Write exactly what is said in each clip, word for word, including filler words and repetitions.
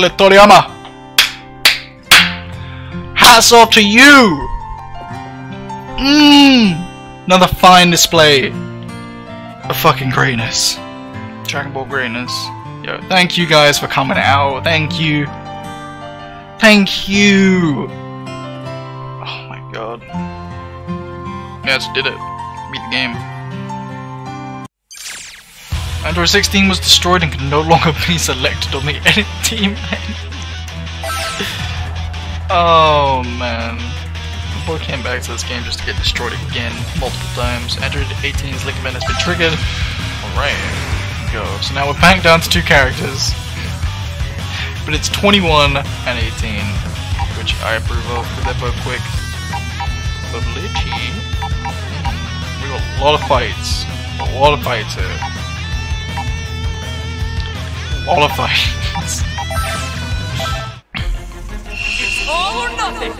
chocolate, Toriyama! Hats off to you! Mmm! Another fine display of fucking greatness. Dragon Ball greatness. Yo, thank you guys for coming out. Thank you. Thank you! Oh my god. Yes, did it. Beat the game. Android sixteen was destroyed and can no longer be selected on the edit team. Oh man. The boy came back to this game just to get destroyed again multiple times. Android eighteen's ligament has been triggered. Alright, go. So now we're back down to two characters. But it's twenty-one and eighteen, which I approve of because they're both quick. Ability. We got a lot of fights. A lot of fights here. All of fights. It's all or nothing.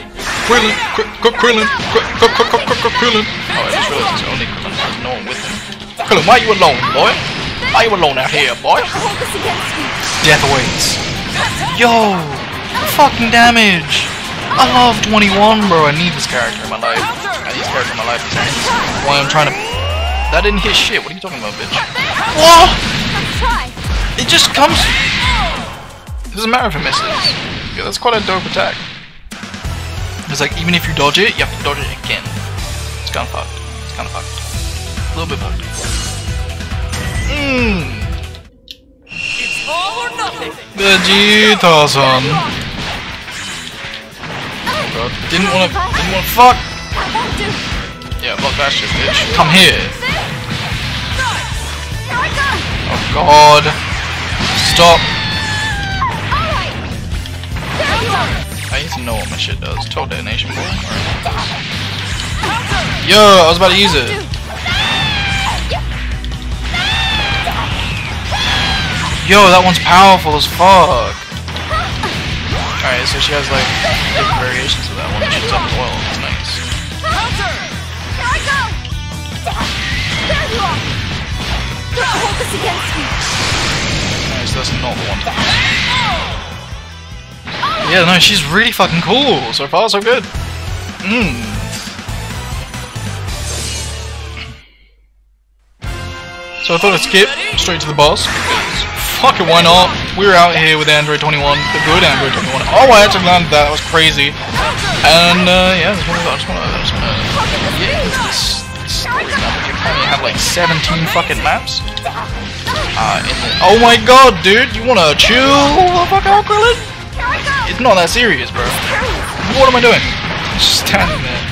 Krillin, Krillin, Krillin, Krillin. Oh, I just realized it's only because I'm not with him. Krillin, why are you alone, boy? Why are you alone out here, boy? Death awaits. Yo, fucking damage. I love twenty-one, bro. I need this character in my life. I need this character in my life. Why I'm trying to. That didn't hit shit. What are you talking about, bitch? What? It just comes. It doesn't matter if it misses. Yeah, that's quite a dope attack. It's like, even if you dodge it, you have to dodge it again. It's kinda fucked. It's kinda fucked. A little bit fucked. Mmm. It's all or nothing. Vegeta-san. Oh god. Didn't wanna. Didn't wanna. Fuck! Yeah, block that shit, bitch. Come here. Oh god. Stop! I need to know what my shit does. Total detonation. Yo, I was about to use it. Yo, that one's powerful as fuck. Alright, so she has like different variations of that one. She's up as well. It's nice. That's not the one. Yeah, no, she's really fucking cool. So far, so good. Mmm. So I thought I'd skip straight to the boss. Fuck it, why not? We're out here with Android twenty-one, the good Android twenty-one. Oh, I actually landed that. That was crazy. And uh, yeah, I just want to. I just want to. Yes. You have like seventeen fucking maps. Uh, in the oh my god, dude! You wanna chill the fuck out, Krillin? It's not that serious, bro. What am I doing? Just standing there.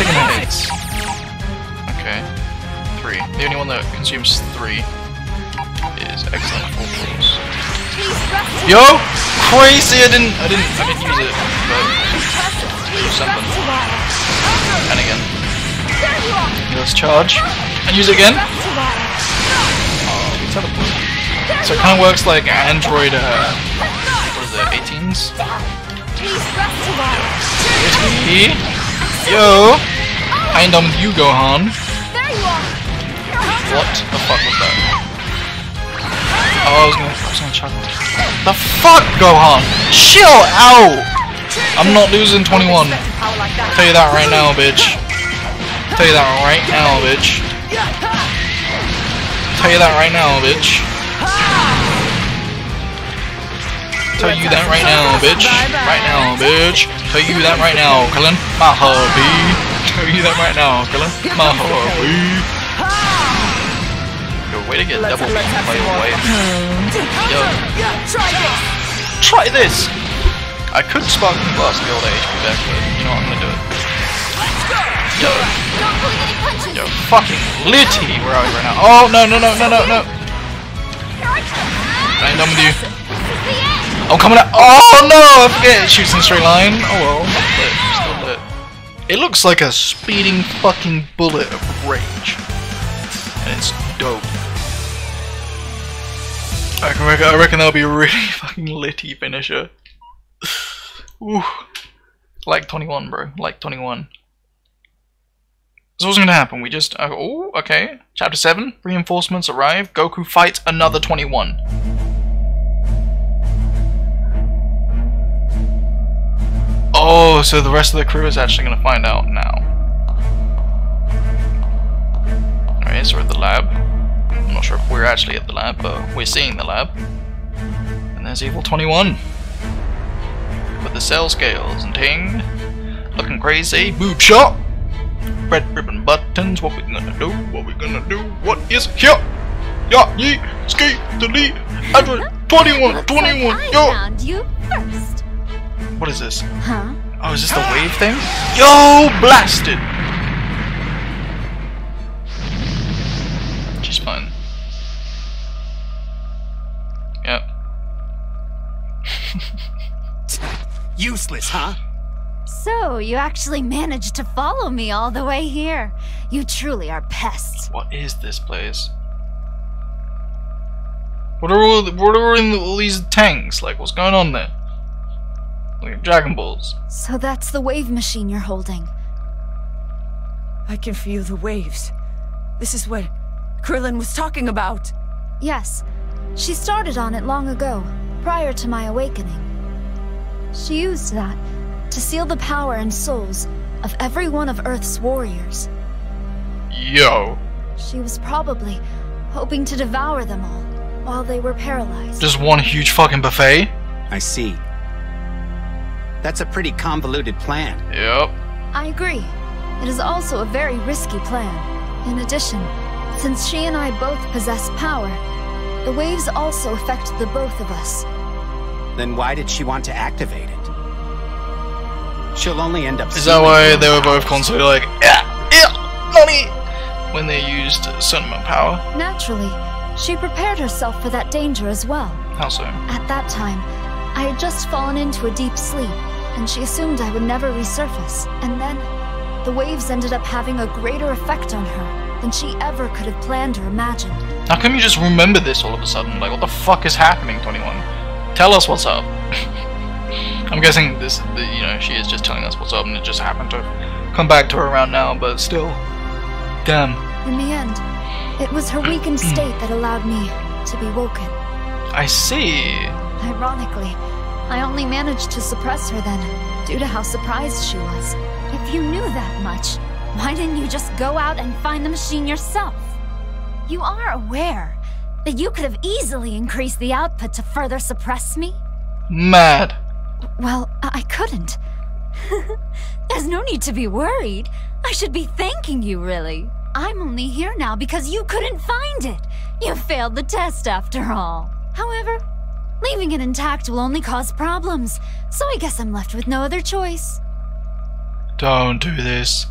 Taking the hits. Okay. Three. The only one that consumes three is excellent for rules. Yo! Crazy! I didn't I didn't I didn't use it, but something. And again. Let's charge. And use it again. Teleport. So it kind of works like Android, uh, what is it, eighteens? Yo, Yo. I ain't done with you, Gohan. What the fuck was that? Oh, I was gonna, I was gonna chuckle. The fuck, Gohan? Chill out! I'm not losing twenty-one. I'll tell you that right now, bitch. I'll tell you that right now, bitch. Tell you that right now, bitch. Tell you that right now, bitch. Right now, bitch. Tell you that right now, Krillin. My hobby. Tell you that right now, Krillin. My hobby. Yo, way to get double beam by your wife. Yo. Try this! I could spark the blast the old H P back, but you know what, I'm gonna do it. Yo. Yo, fucking litty, where are we right now? Oh, no, no, no, no, no, no. I ain't done with you. I'm coming out. Oh, no, I forget it shoots in a straight line. Oh, well, lit, still lit. It looks like a speeding fucking bullet of rage. And it's dope. I reckon, I reckon that'll be a really fucking litty finisher. Ooh. Like twenty-one, bro. Like twenty-one. So what's going to happen? We just... Uh, oh, okay. Chapter seven. Reinforcements arrive. Goku fights another twenty-one. Oh, so the rest of the crew is actually going to find out now. Alright, so we're at the lab. I'm not sure if we're actually at the lab, but we're seeing the lab. And there's Evil twenty-one. With the Cell scales and ting. Looking crazy. Boob shot! Red ribbon buttons. What we gonna do? What we gonna do? What is here? Ya ye ski delete Android twenty-one twenty-one. Yo! You first. What is this? Huh? Oh, is this the wave thing? Yo, blasted! She's fun. Yep. Useless, huh? So, you actually managed to follow me all the way here. You truly are pests. What is this place? What are all, the, what are in the, all these tanks? Like, what's going on there? Like Dragon Balls. So that's the wave machine you're holding. I can feel the waves. This is what Krillin was talking about. Yes. She started on it long ago, prior to my awakening. She used that to seal the power and souls of every one of Earth's warriors. Yo. She was probably hoping to devour them all while they were paralyzed. Just one huge fucking buffet? I see. That's a pretty convoluted plan. Yep. I agree. It is also a very risky plan. In addition, since she and I both possess power, the waves also affect the both of us. Then why did she want to activate it? She'll only end up... Is that why they were both constantly like, yeah, yeah, money, when they used a certain amount of power? Naturally, she prepared herself for that danger as well. How so? At that time, I had just fallen into a deep sleep, and she assumed I would never resurface. And then, the waves ended up having a greater effect on her than she ever could have planned or imagined. How come you just remember this all of a sudden? Like, what the fuck is happening, twenty-one? Tell us what's up. I'm guessing this, the, you know, she is just telling us what's up, and it just happened to come back to her around now. But still, damn. In the end, it was her weakened state that allowed me to be woken. I see. Ironically, I only managed to suppress her then, due to how surprised she was. If you knew that much, why didn't you just go out and find the machine yourself? You are aware that you could have easily increased the output to further suppress me? Mad. Well, I couldn't. There's no need to be worried. I should be thanking you, really. I'm only here now because you couldn't find it. You failed the test after all. However, leaving it intact will only cause problems, so I guess I'm left with no other choice. Don't do this.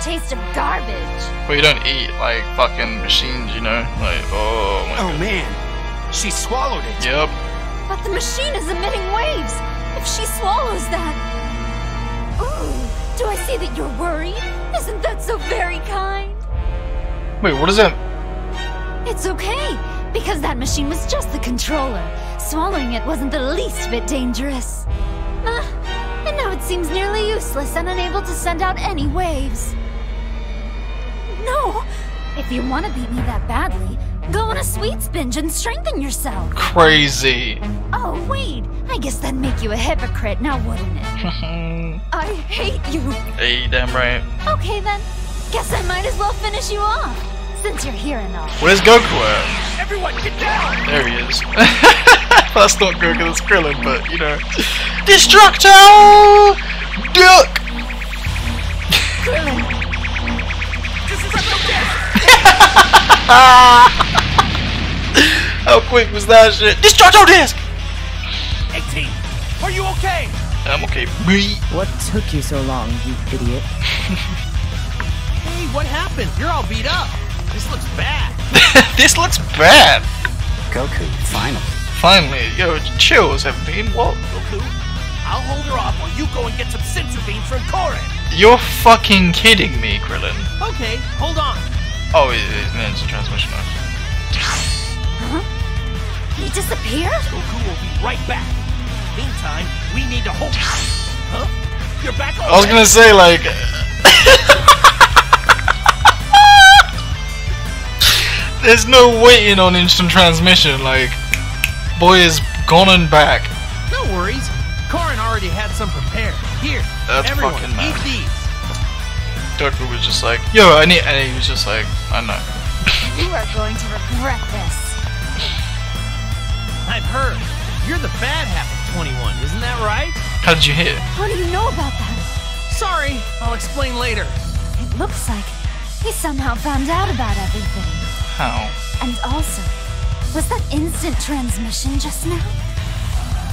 Taste of garbage. Well, you don't eat like fucking machines, you know? Like, oh my Oh God. Man, she swallowed it. Yep. But the machine is emitting waves. If she swallows that... Ooh, do I see that you're worried? Isn't that so very kind? Wait, what is that? It's okay, because that machine was just the controller. Swallowing it wasn't the least bit dangerous. Uh, and now it seems nearly useless and unable to send out any waves. No! If you want to beat me that badly, go on a sweets binge and strengthen yourself. Crazy. Oh, wait. I guess that'd make you a hypocrite now, wouldn't it? I hate you. Hey, damn right. Okay, then. Guess I might as well finish you off, since you're here and all. Where's Goku at? Everyone, get down! There he is. That's not Goku, that's Krillin, but, you know. Destructo Disk! Krillin. How quick was that shit? Destructo Disk! eighteen, are you okay? I'm okay. What took you so long, you idiot? Hey, what happened? You're all beat up. This looks bad. This looks bad. Goku, finally. Finally. Yo, chill, seventeen. What? Goku, I'll hold her off while you go and get some Senzu beans from Korin. You're fucking kidding me, Krillin. Okay, hold on. Oh, it's an instant transmission. Huh? He disappeared? Goku will be right back. Meantime, we need to hold. Huh? You're back. I was gonna say like. there's no waiting on instant transmission. Like, boy is gone and back. No worries. Korin already had some prepared. Here, that's everyone, fucking mad. Eat these. Goku was just like, yo, I need, and he was just like, I know. You are going to regret this. I've heard. You're the bad half of twenty-one, isn't that right? How did you hear? How do you know about that? Sorry, I'll explain later. It looks like he somehow found out about everything. How? And also, was that instant transmission just now?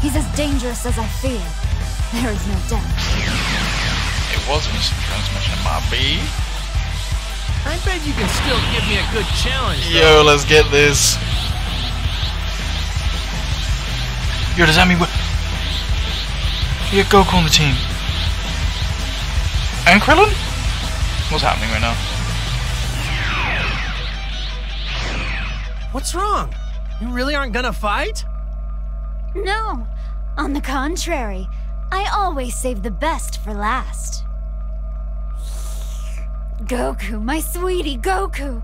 He's as dangerous as I feared. There is no doubt. It was instant transmission, my B. I bet you can still give me a good challenge, though. Yo, let's get this. Yo, does that mean what? You get Goku on the team. And Krillin? What's happening right now? What's wrong? You really aren't gonna fight? No. On the contrary, I always save the best for last. Goku, my sweetie, Goku.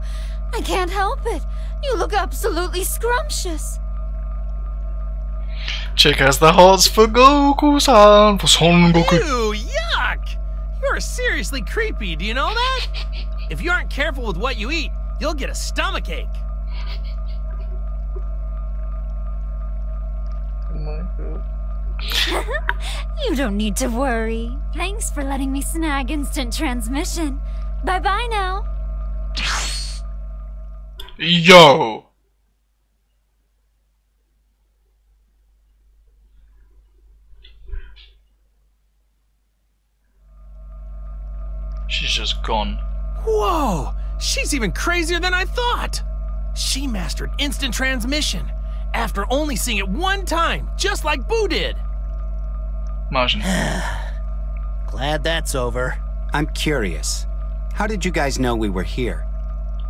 I can't help it. You look absolutely scrumptious. Chick has the hearts for Goku-san, for Son Goku. Ew, yuck! You're seriously creepy, do you know that? If you aren't careful with what you eat, you'll get a stomachache. Oh my god. You don't need to worry. Thanks for letting me snag instant transmission. Bye-bye now. Yo. She's just gone. Whoa! She's even crazier than I thought! She mastered instant transmission after only seeing it one time, just like Boo did! Margin. Glad that's over. I'm curious. How did you guys know we were here?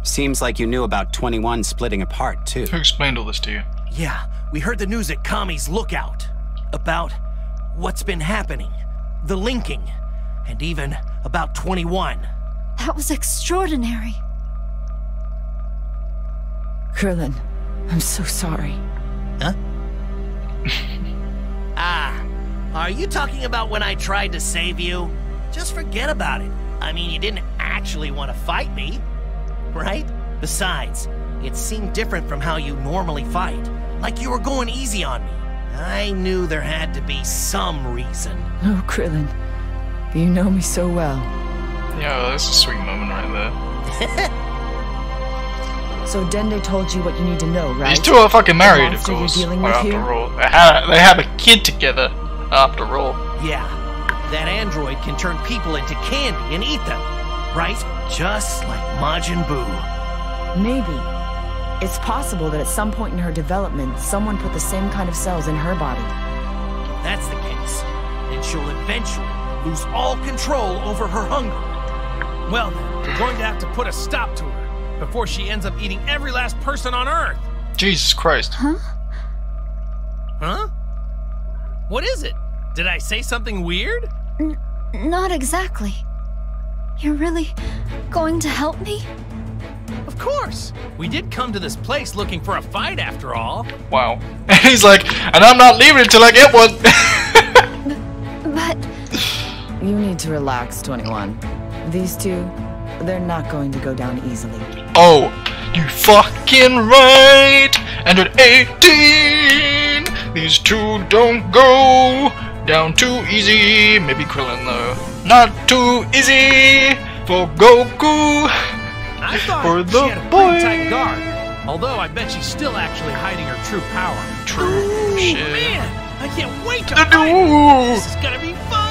Seems like you knew about twenty-one splitting apart, too. Who explained all this to you? Yeah, we heard the news at Kami's Lookout about what's been happening, the linking, and even about twenty-one. That was extraordinary. Krillin, I'm so sorry. Huh? Ah, are you talking about when I tried to save you? Just forget about it. I mean, you didn't actually want to fight me, right? Besides, it seemed different from how you normally fight. Like you were going easy on me. I knew there had to be some reason. No, Krillin. You know me so well. Yeah, that's a sweet moment right there. So Dende told you what you need to know, right? These two are fucking married, of course. After all, they have, they have a kid together. After all. Yeah, that android can turn people into candy and eat them, right? Just like Majin Buu. Maybe. It's possible that at some point in her development, someone put the same kind of cells in her body. If that's the case, then she'll eventually lose all control over her hunger. Well, we're going to have to put a stop to her before she ends up eating every last person on Earth. Jesus Christ. Huh? Huh? What is it? Did I say something weird? N- not exactly. You're really going to help me? Of course. We did come to this place looking for a fight after all. Wow. He's like, and I'm not leaving until I get one. You need to relax, twenty-one. These two, they're not going to go down easily. Oh, you fucking right! Android eighteen! These two don't go down too easy. Maybe Krillin, though. Not too easy for Goku. I thought for the she had a pretty tight guard. Although I bet she's still actually hiding her true power. True Ooh, shit. Man, I can't wait to fight her. This is gonna be fun!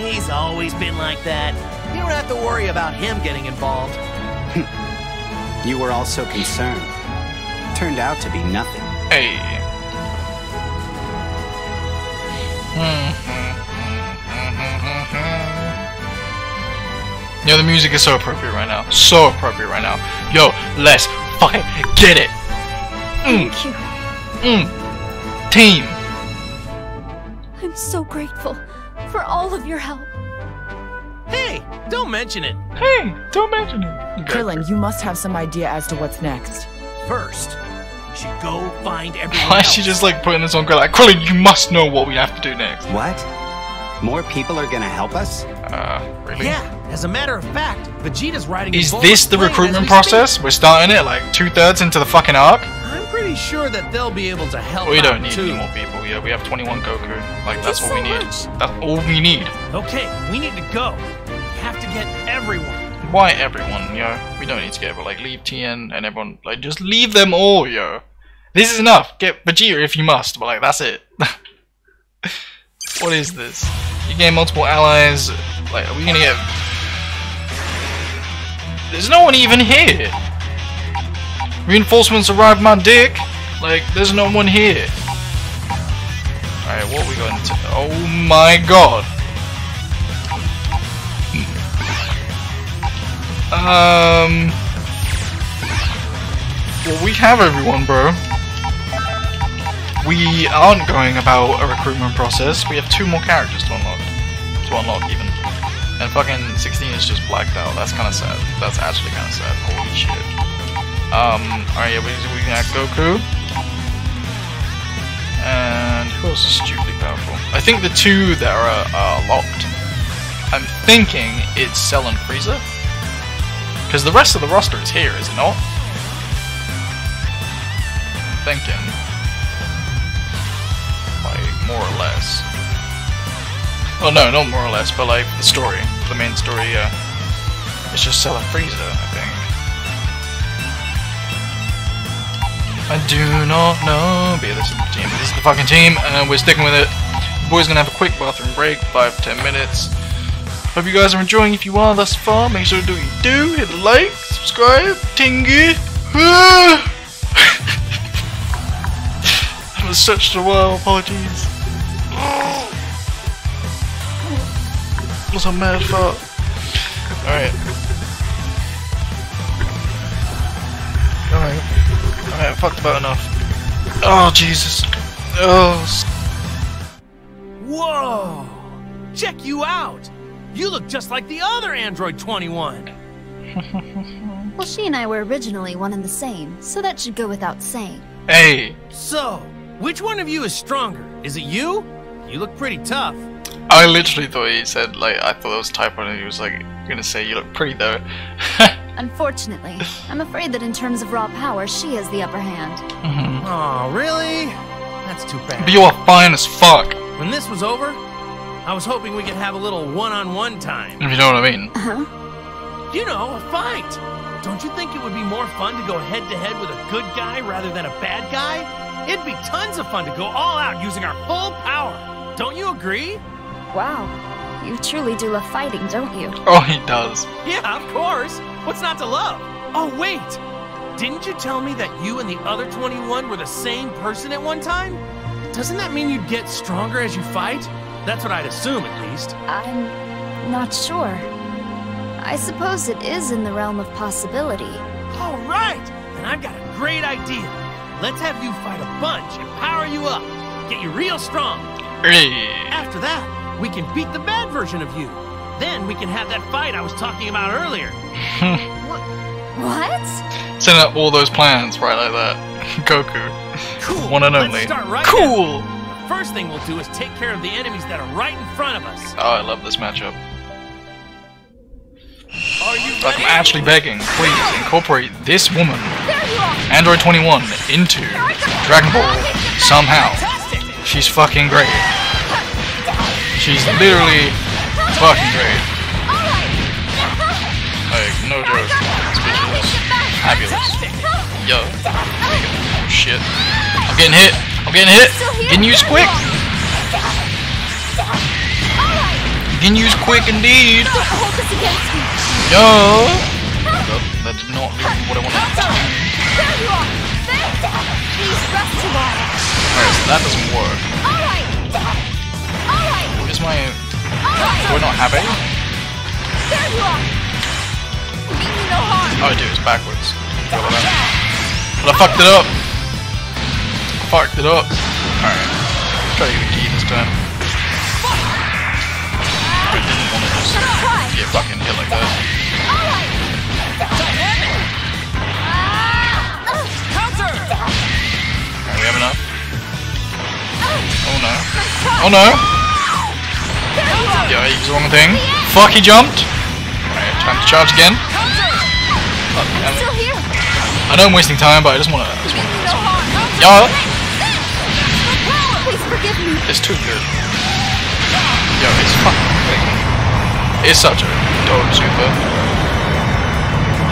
He's always been like that. You don't have to worry about him getting involved. You were all so concerned. Turned out to be nothing. Hey. Yo, the music is so appropriate right now. So appropriate right now. Yo, let's fucking get it. Mm. Thank you. Mm. Team. I'm so grateful for all of your help. Hey, don't mention it. Hey, don't mention it. Krillin, you must have some idea as to what's next. First, you should go find everyone. Why is she just like putting this on Krillin? Like, Krillin, you must know what we have to do next. What? More people are gonna help us? Uh, really? Yeah. As a matter of fact, Vegeta's riding. Is this the recruitment process? We're starting it like two thirds into the fucking arc. I'm pretty sure that they'll be able to help. We don't need any more people. Yeah, we have twenty-one Goku. Like that's what we need. That's all we need. Okay, we need to go. We have to get everyone. Why everyone, yo? We don't need to get everyone. Like, leave Tien and everyone. Like, just leave them all, yo. This is enough. Get Vegeta if you must, but like, that's it. What is this? You gain multiple allies. Like, are we gonna get? There's no one even here. Reinforcements arrived, my dick. Like, there's no one here. All right, what we got? Into... Oh my god. Um. Well, we have everyone, bro. We aren't going about a recruitment process. We have two more characters to unlock. To unlock, even. And fucking sixteen is just blacked out. That's kind of sad. That's actually kind of sad. Holy shit. Um. Alright, yeah, we, we can add Goku. And who else is stupidly powerful? I think the two that are uh, locked. I'm thinking it's Cell and Frieza. Because the rest of the roster is here, is it not? I'm thinking. Like, more or less. Well, no, not more or less, but like, the story. The main story, uh... it's just Cell and Frieza, I think. I do not know... But yeah, this is the team. This is the fucking team, and we're sticking with it. The boy's gonna have a quick bathroom break, five, ten minutes. Hope you guys are enjoying. If you are thus far, make sure to do what you do. Hit the like, subscribe, tingy. That was such a while, apologies. What's a mad fart? Alright. Alright. Alright, I fucked about enough. Oh, Jesus. Oh. Whoa! Check you out! You look just like the other Android twenty-one! Well, she and I were originally one and the same, so that should go without saying. Hey! So, which one of you is stronger? Is it you? You look pretty tough. I literally thought he said, like, I thought it was typo and he was like, gonna say, you look pretty though. Unfortunately, I'm afraid that in terms of raw power, she has the upper hand. Mm-hmm. Aw, really? That's too bad. But you are fine as fuck. When this was over, I was hoping we could have a little one-on-one time. If you know what I mean. Uh-huh. You know, a fight. Don't you think it would be more fun to go head-to-head with a good guy rather than a bad guy? It'd be tons of fun to go all out using our full power. Don't you agree? Wow. You truly do love fighting, don't you? Oh, he does. Yeah, of course. What's not to love? Oh, wait. Didn't you tell me that you and the other twenty-one were the same person at one time? Doesn't that mean you'd get stronger as you fight? That's what I'd assume, at least. I'm not sure. I suppose it is in the realm of possibility. All right! Then I've got a great idea. Let's have you fight a bunch and power you up. Get you real strong. After that, we can beat the bad version of you. Then we can have that fight I was talking about earlier. What? Send out all those plans right like that. Goku. Cool. One and only. Let's start right cool. Now. First thing we'll do is take care of the enemies that are right in front of us. Oh, I love this matchup. Are you like, I'm actually begging, please incorporate this woman, Android twenty-one, into Dragon Ball somehow. She's fucking great. She's literally fucking great. Like, no joke. Speechless. Fabulous. Yo. Oh, shit. I'm getting hit. I'm getting hit! Getting used quick! Getting used quick indeed! Yo! Nope, that did not do what I wanted to do. Alright, so that doesn't work. Is my... Do I not have it? Oh, I do, it's backwards. But I fucked it up! Fucked it up. Alright. Try to get a key this time. I didn't want to just get fucking hit like that. Oh no! Yeah, I used the wrong thing. Fuck, he jumped! Alright, time to charge again. Oh, damn it. I know I'm wasting time, but I just wanna... Just wanna, just wanna. Yeah! It's too good. Yo, it's fucking thing. It's such a dope super.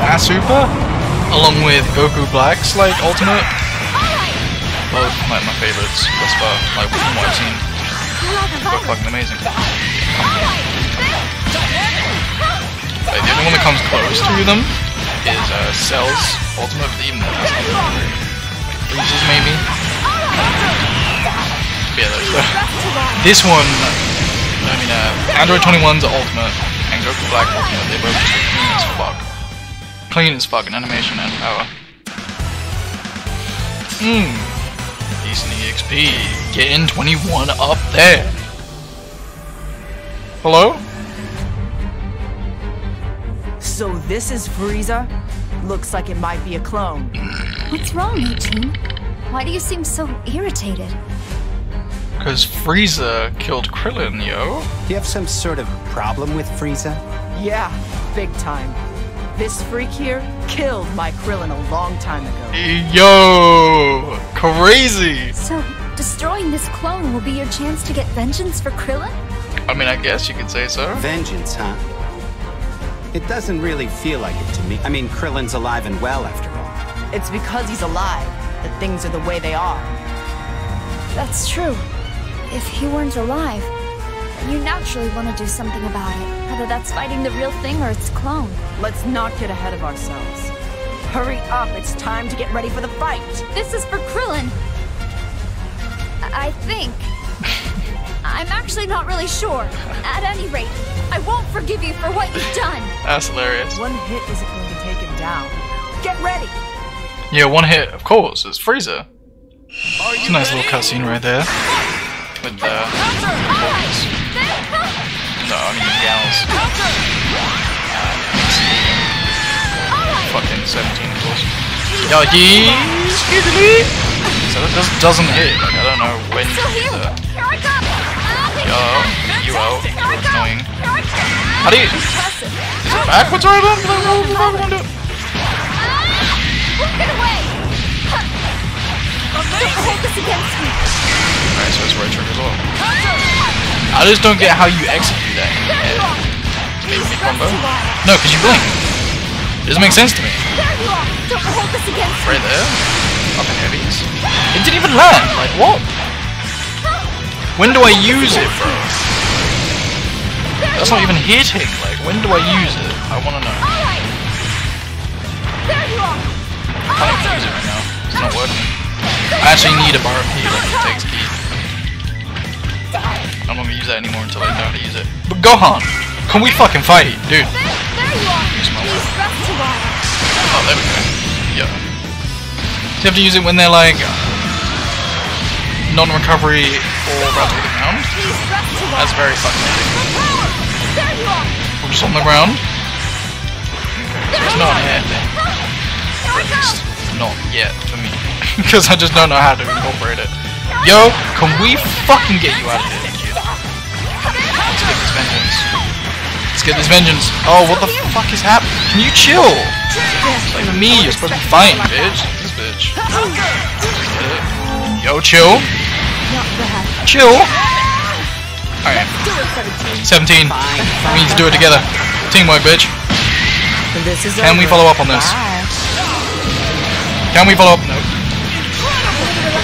That super? Along with Goku Black's, like, alternate. Well, like my favorites thus far, like from what I've seen. They're fucking amazing. Like, the only one that comes close to them is uh, Cell's ultimate, but even though that's not really like Frieza's maybe. But yeah, those, uh, this one, I mean, uh, Android twenty-one's ultimate and Goku Black ultimate, they're both just clean as fuck. Clean as fuck in animation and power. Mmm. E X P, getting twenty-one up there. Hello? So this is Frieza? Looks like it might be a clone. What's wrong, Majin? Why do you seem so irritated? Because Frieza killed Krillin, yo. Do you have some sort of problem with Frieza? Yeah, big time. This freak here killed my Krillin a long time ago. Yo! Crazy! So, destroying this clone will be your chance to get vengeance for Krillin? I mean, I guess you could say so. Vengeance, huh? It doesn't really feel like it to me. I mean, Krillin's alive and well, after all. It's because he's alive that things are the way they are. That's true. If he weren't alive, you naturally want to do something about it, whether that's fighting the real thing or its clone. Let's not get ahead of ourselves. Hurry up, it's time to get ready for the fight! This is for Krillin! I think... I'm actually not really sure. At any rate, I won't forgive you for what you've done! That's hilarious. One hit isn't going to take him down. Get ready! Yeah, one hit, of course, it's Frieza. It's a nice ready? Little cutscene right there. With the... Uh, No, I mean gals. Uh, fucking seventeen of course. Yo, he excuse me. So that just doesn't hit. Like, I don't know when you do that. Yo, you out. You're annoying. How do you? Is it backwards right now? Alright, so it's right trick as well. I just don't get how you execute that. Maybe mid combo? No, because you blink. It doesn't make sense to me. Right there. Up in heavies. It didn't even land. Like, what? When do I use it, bro? That's not even hitting. Like, when do I use it? I want to know. I can't even use it right now. It's not working. I actually need a bar of heat. Like, it takes heat. I'm not gonna use that anymore until I know how to use it. But Gohan! Can we fucking fight? Dude! Use my oh, there we go. Yeah. So you have to use it when they're like... non-recovery or about to the ground. That's very fucking easy. We're just on the ground. So it's not an air thing. Or at least not yet for me. Because I just don't know how to incorporate it. Yo, can we fucking get you out of here, kid? Let's get this vengeance. Let's get this vengeance. Oh, what the fuck is happening? Can you chill? It's like me, you're supposed to be fighting, bitch. This bitch. Yo, chill. Chill. Alright. seventeen. We need to do it together. Teamwork, bitch. Can we follow up on this? Can we follow up? No.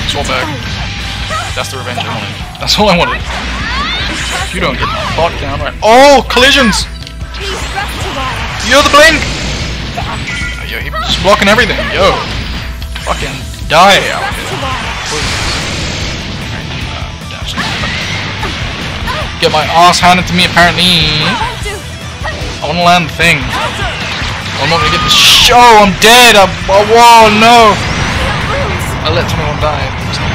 Swap back. That's the revenge I wanted. That's all I wanted. You don't get bot down right. Oh, collisions! Yo, the blink! Oh, yo, he's blocking everything. Yo. Fucking die out here. Please. Get my ass handed to me, apparently. I wanna land the thing. I'm not gonna get the show. Oh, I'm dead. I'm, oh, whoa, no. I let someone die. That's not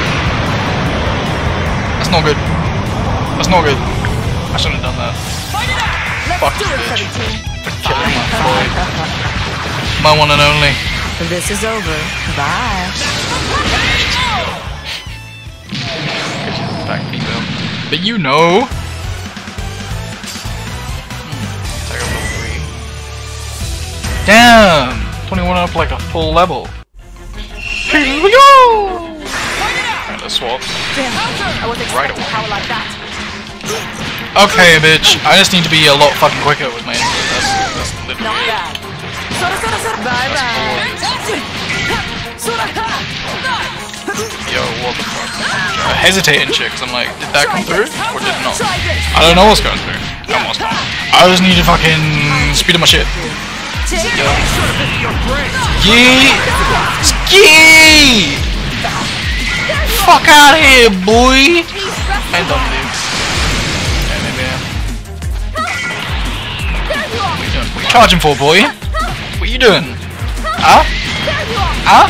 good. That's not good. I shouldn't have done that. Fuck this bitch. For killing my boy. My one and only. This is over. Bye. Back people. But you know. Hmm, damn! twenty-one up like a full level. Here we go! And a swap. Damn, I was right away. Power like that. Okay, bitch. I just need to be a lot fucking quicker with my input. That's, that's literally it. Yo, what the fuck? I hesitated and shit, because I'm like, did that come through? Or did it not? I don't know what's going through. Almost not. I just need to fucking speed up my shit. Yo. Yee! Ski! Fuck out of here, boy! I don't live. Yeah, maybe yeah. What are you doing? What are you charging for, boy? What are you doing? Huh? Huh?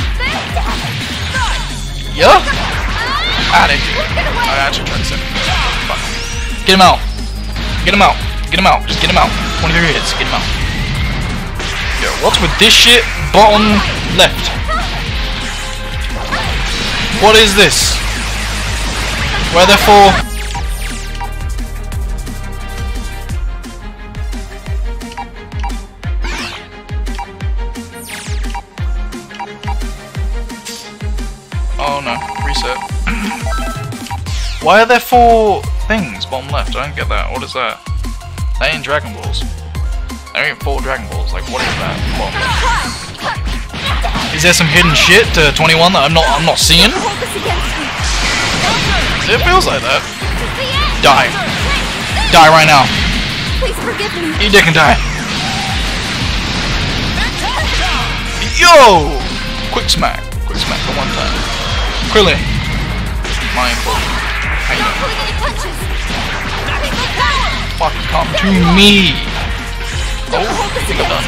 Yo! Ah, they do. I actually tried to send him. Fuck. Get him out. Get him out. Get him out. Just get him out. twenty-three hits. Get him out. Yo, what's with this shit? Bottom left. What is this? Where they're for? Oh no, reset. Why are there four things bottom left? I don't get that. What is that? That ain't Dragon Balls. There ain't four Dragon Balls. Like, what is that? Bottom left. Is there some hidden shit to twenty-one that I'm not I'm not seeing? It feels like that. Die. Die right now. You dick and die. Yo! Quick smack. Quick smack for one time. Krillin, my important. I know. Fuck, come to me. Oh, I think I'm done.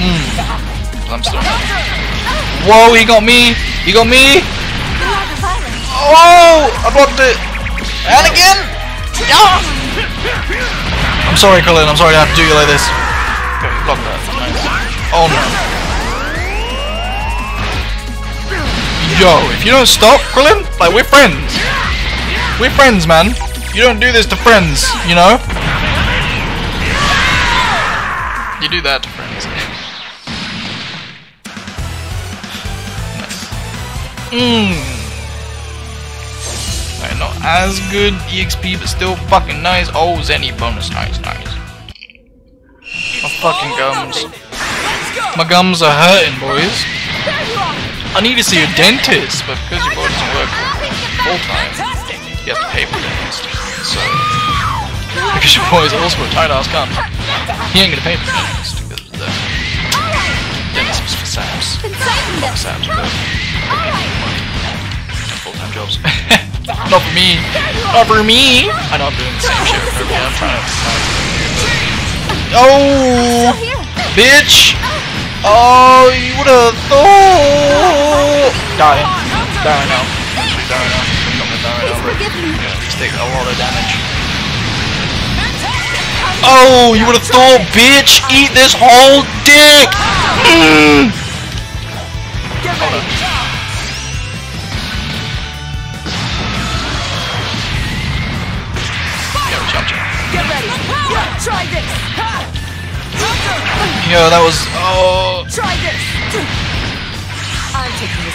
Mmm. I'm still done. Whoa, he got me. He got me. Oh, I blocked it. And again. Yeah. I'm sorry, Krillin. I'm sorry I have to do you like this. Okay, block that. Nice. Oh no. Yo, if you don't stop, Krillin, like, we're friends. We're friends, man. You don't do this to friends, you know? You do that to friends. Mmm. Nice. Right, not as good E X P, but still fucking nice. Oh, Zenny bonus. Nice, nice. My fucking gums. My gums are hurting, boys. I need to see a dentist, but because your body doesn't work full time, you have to pay for the dentist. So, because your boy's also a tight ass cunt, he ain't gonna pay for the dentist because the dentist is for saps. Fuck saps, but full time jobs. Not for me! Not for me! I know I'm doing the same shit over again, I'm trying to. Oh! Bitch! Oh, you would have thought! Die. Die right now. Actually, die right now. I'm gonna die right now, bro. You're gonna take a lot of damage. Oh, you would have thought, bitch! Eat this whole dick! Mm. Hold on. Yeah, Yamcha. Get ready. Try this. Yo, that was oh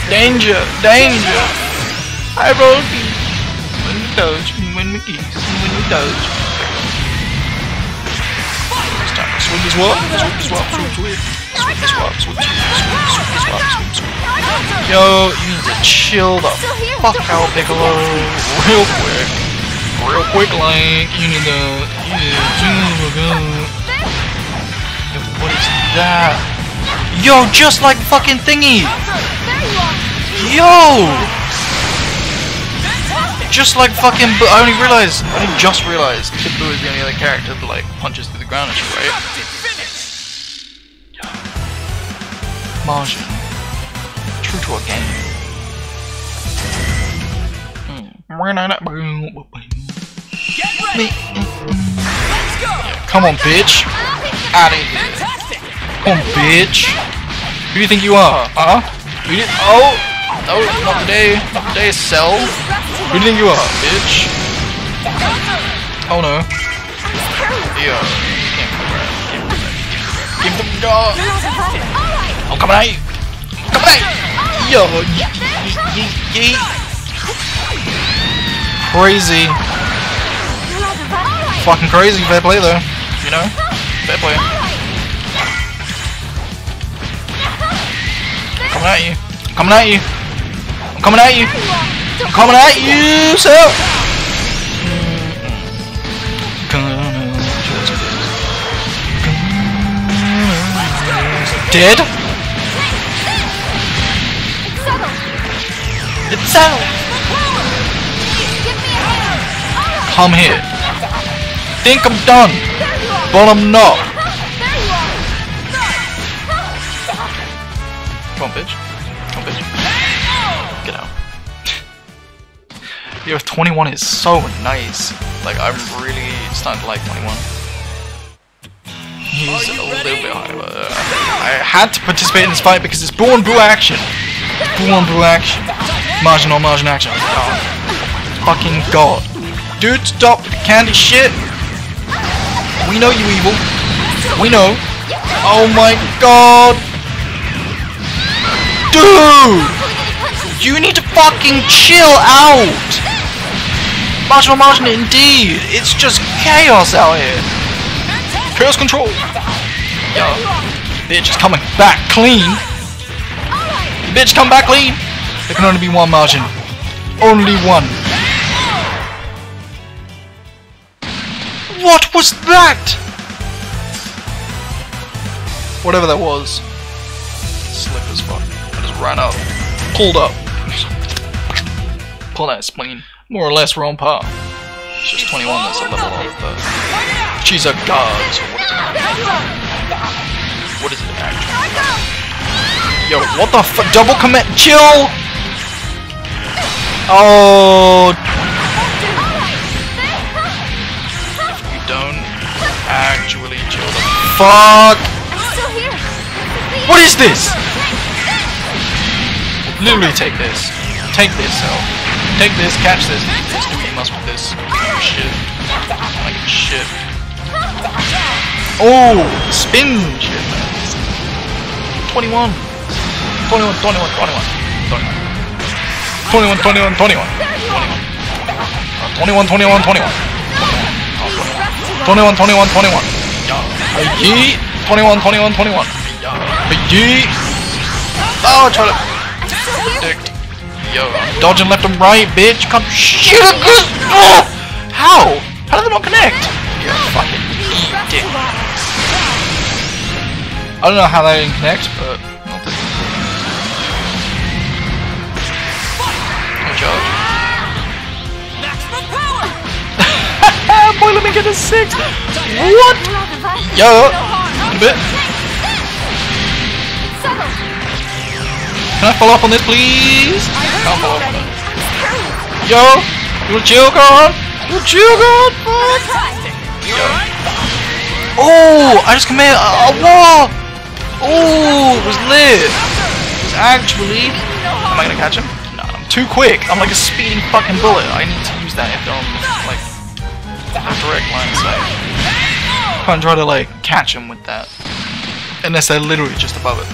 danger, danger. I rolled when we dodge, when we geese, when we dodge. It's time to swing as well, swing as well, swing as well, swing as well, swing. Yo, you need to chill the fuck out, Piccolo, real quick, real quick, like you need to, you need to. What is that? Yo, just like fucking thingy! Yo! Just like fucking Boo. I only realized, I only just realized Kid Buu is the only other character that like punches through the ground and shit, right? Margin. True to a game. Yeah, come on, bitch! Out of here. Come on, bitch. Who do you think you are? Uh-huh. Who do you- Oh! Oh, not today. Not today, Cell. Who do you think you are, bitch? Oh no. Yeah. Give them the dog. Oh, come on. Come on. Yo. Crazy. Fucking crazy. Fair play though. You know? Fair play. I'm coming at you. I'm coming at you. I'm coming at you. I'm coming at you, sir. Dead? It's out! Come here. Think I'm done, but I'm not. Come on, bitch. Come on, bitch. Get out. Yo, twenty-one is so nice. Like, I'm really starting to like twenty-one. He's a little bit high, but uh, I had to participate in this fight because it's Buu and Buu action. Buu and Buu action. Margin on margin action. Oh, fucking god. Dude, stop with the candy shit. We know you evil. We know. Oh my god. Dude! You need to fucking chill out. Margin on margin indeed. It's just chaos out here. Chaos control! Yo, bitch is coming back clean! Bitch, come back clean! There can only be one margin. Only one. What was that? Whatever that was. Slip as fuck. I just ran up. Pulled up. Pulled out his spleen. More or less, we're on par. It's just twenty-one that's a level off, but... she's a god, so what is it? What is it actually? Yo, what the f- double commit- chill! Oh! If you don't actually chill the fuck! What is this? Literally take this. Take this, Cell. Take this, catch this, eat this, do what you must with this. Shit. Like shit. Oh, spin shit, man. twenty-one. twenty-one, twenty-one, twenty-one. twenty-one, twenty-one, twenty-one. twenty-one, twenty-one, twenty-one. twenty-one, twenty-one, twenty-one. Yeet. twenty-one, twenty-one, twenty-one. Yeet. Oh, try to predict. Yo, I'm dodging left and right, bitch. Come shit. Oh! How? How did they not connect? You're fucking dick. I don't know how they didn't connect, but not this. No charge. Boy, let me get a six. What? Yo, in a bit. Can I follow up on this, please? Can't follow up on it. Yo, you wanna chill, Gohan? You wanna chill, Gohan? Yo. Oh, I just committed a, a wall! Oh, it was lit! It was actually... Am I gonna catch him? No, I'm too quick! I'm like a speeding fucking bullet! I need to use that if I'm, like, a direct line of sight. Can't try to, like, catch him with that. Unless they're literally just above it.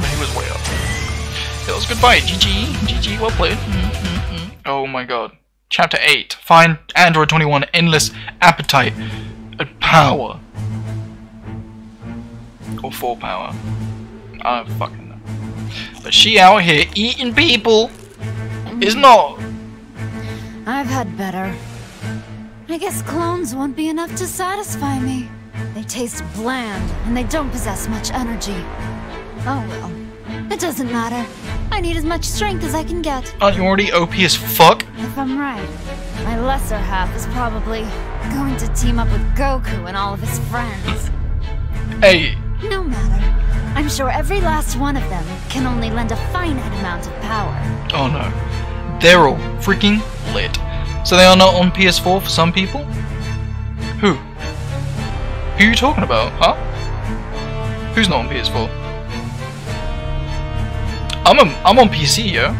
But he was way up. It was a good fight, G G! G G, well played. Mm-hmm. Oh my god. Chapter eight. Find Android twenty-one endless appetite and power. Or for power. I don't fucking know. But she out here eating people is not. I've had better. I guess clones won't be enough to satisfy me. They taste bland and they don't possess much energy. Oh well. It doesn't matter. I need as much strength as I can get. Aren't you already O P as fuck? If I'm right, my lesser half is probably going to team up with Goku and all of his friends. Hey. No matter. I'm sure every last one of them can only lend a finite amount of power. Oh no. They're all freaking lit. So they are not on P S four for some people? Who? Who are you talking about, huh? Who's not on P S four? I'm on, I'm on P C, yo.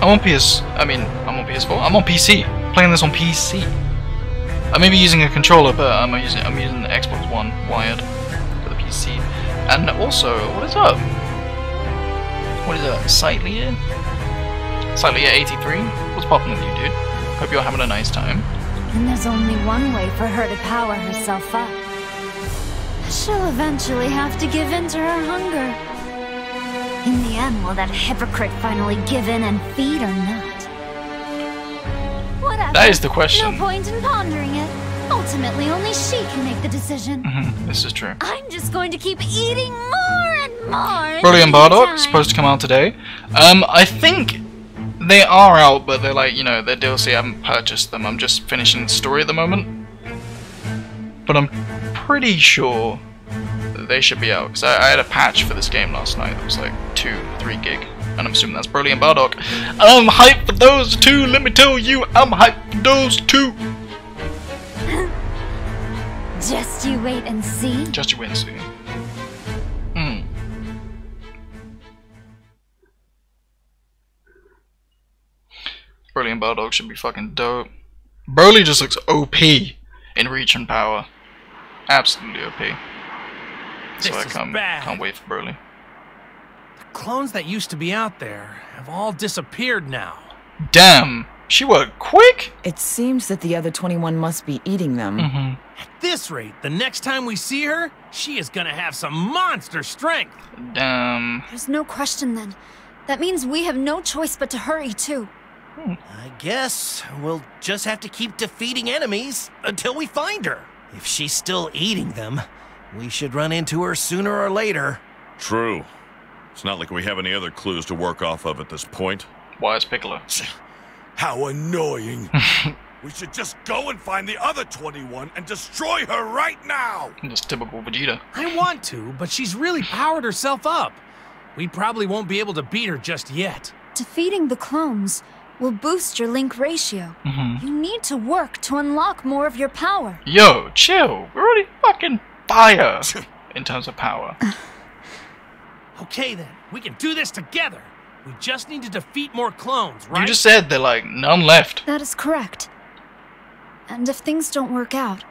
I'm on P S. I mean, I'm on P S four. I'm on P C. Playing this on P C. I may be using a controller, but I'm using I'm using the Xbox One wired for the P C. And also, what is up? What is up? Sightlier? Sightlier eighty-three? What's poppin' with you, dude? Hope you're having a nice time. And there's only one way for her to power herself up. She'll eventually have to give in to her hunger. In the end, will that hypocrite finally give in and feed or not? Whatever. That is the question. No point in pondering it. Ultimately, only she can make the decision. Mm-hmm. This is true. I'm just going to keep eating more and more. Broly and Bardock supposed to come out today. Um, I think they are out, but they're like, you know, they're D L C. I haven't purchased them. I'm just finishing the story at the moment. But I'm pretty sure that they should be out, because I, I had a patch for this game last night that was like two, three gig, and I'm assuming that's Broly and Bardock. I'm hyped for those two. Let me tell you, I'm hyped for those two. Just you wait and see. Just you wait and see. Hmm. Broly and Bardock should be fucking dope. Broly just looks O P in reach and power. Absolutely O P. So this I can't, is bad. Can't wait for Broly. The clones that used to be out there have all disappeared now. Damn, she worked quick. It seems that the other twenty-one must be eating them. Mm-hmm. At this rate, the next time we see her, she is gonna have some monster strength. Damn. There's no question then. That means we have no choice but to hurry too. Hmm. I guess we'll just have to keep defeating enemies until we find her. If she's still eating them, we should run into her sooner or later. True. It's not like we have any other clues to work off of at this point. Why is Piccolo? How annoying. We should just go and find the other twenty-one and destroy her right now. Just typical Vegeta. I want to, but she's really powered herself up. We probably won't be able to beat her just yet. Defeating the clones will boost your link ratio. Mm-hmm. You need to work to unlock more of your power. Yo, chill. We're already fucking fire in terms of power. Okay then, we can do this together. We just need to defeat more clones, right? You just said they're like none left. That is correct. And if things don't work out,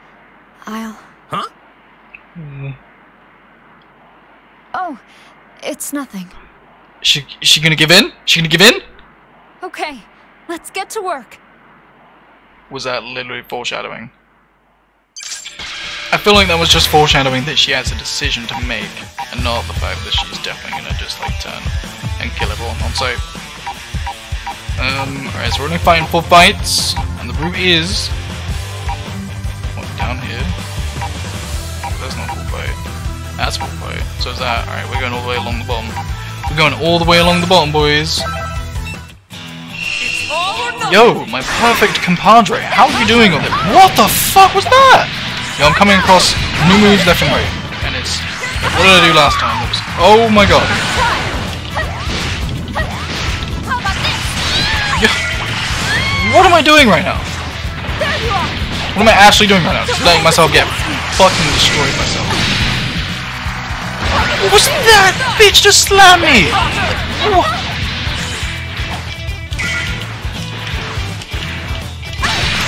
I'll... Huh? Mm. Oh, it's nothing. She, she gonna give in? She gonna give in? Okay, let's get to work. Was that literally foreshadowing? I feel like that was just foreshadowing that she has a decision to make, and not the fact that she's definitely gonna just like turn and kill everyone on sight. Um, alright, so we're only fighting four fights, and the route is... What, down here? That's not a full fight. That's a full fight. So is that, alright, we're going all the way along the bottom. We're going all the way along the bottom, boys! Yo, my perfect compadre, how are you doing on it? What the fuck was that? Yo, I'm coming across new moves left and right, and it's... What did I do last time? It was, oh my god. Yo, what am I doing right now? What am I actually doing right now? Just letting myself get fucking destroyed myself. What was that? Bitch just slammed me! What?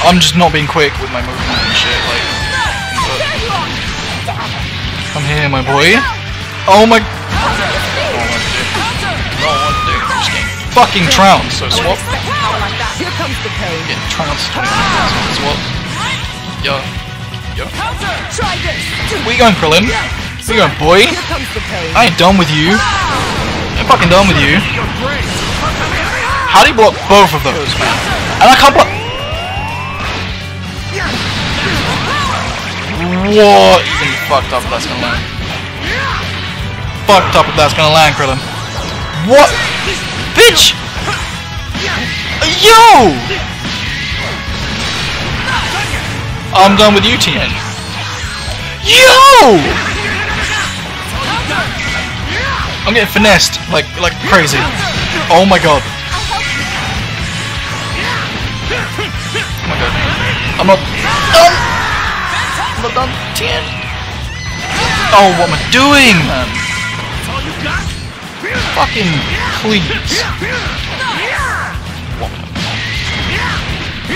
I'm just not being quick with my movement and shit, like... Come here, my boy. Oh my... Fucking trounced, so swap. Getting trounced. Swap. Yo. Yo. Where you going, Krillin? Where you going, boy? I ain't done with you. I ain't fucking done with you. How do you block both of those, man? And I can't block... What? You're gonna be fucked up if that's gonna land. Fucked up if that's gonna land, Krillin. What? Bitch! Yo! I'm done with you, Tien. Yo! I'm getting finessed like like crazy. Oh my god. Oh my god. I'm not done! I'm not done, Tien! Oh, what am I doing, man? Fucking please.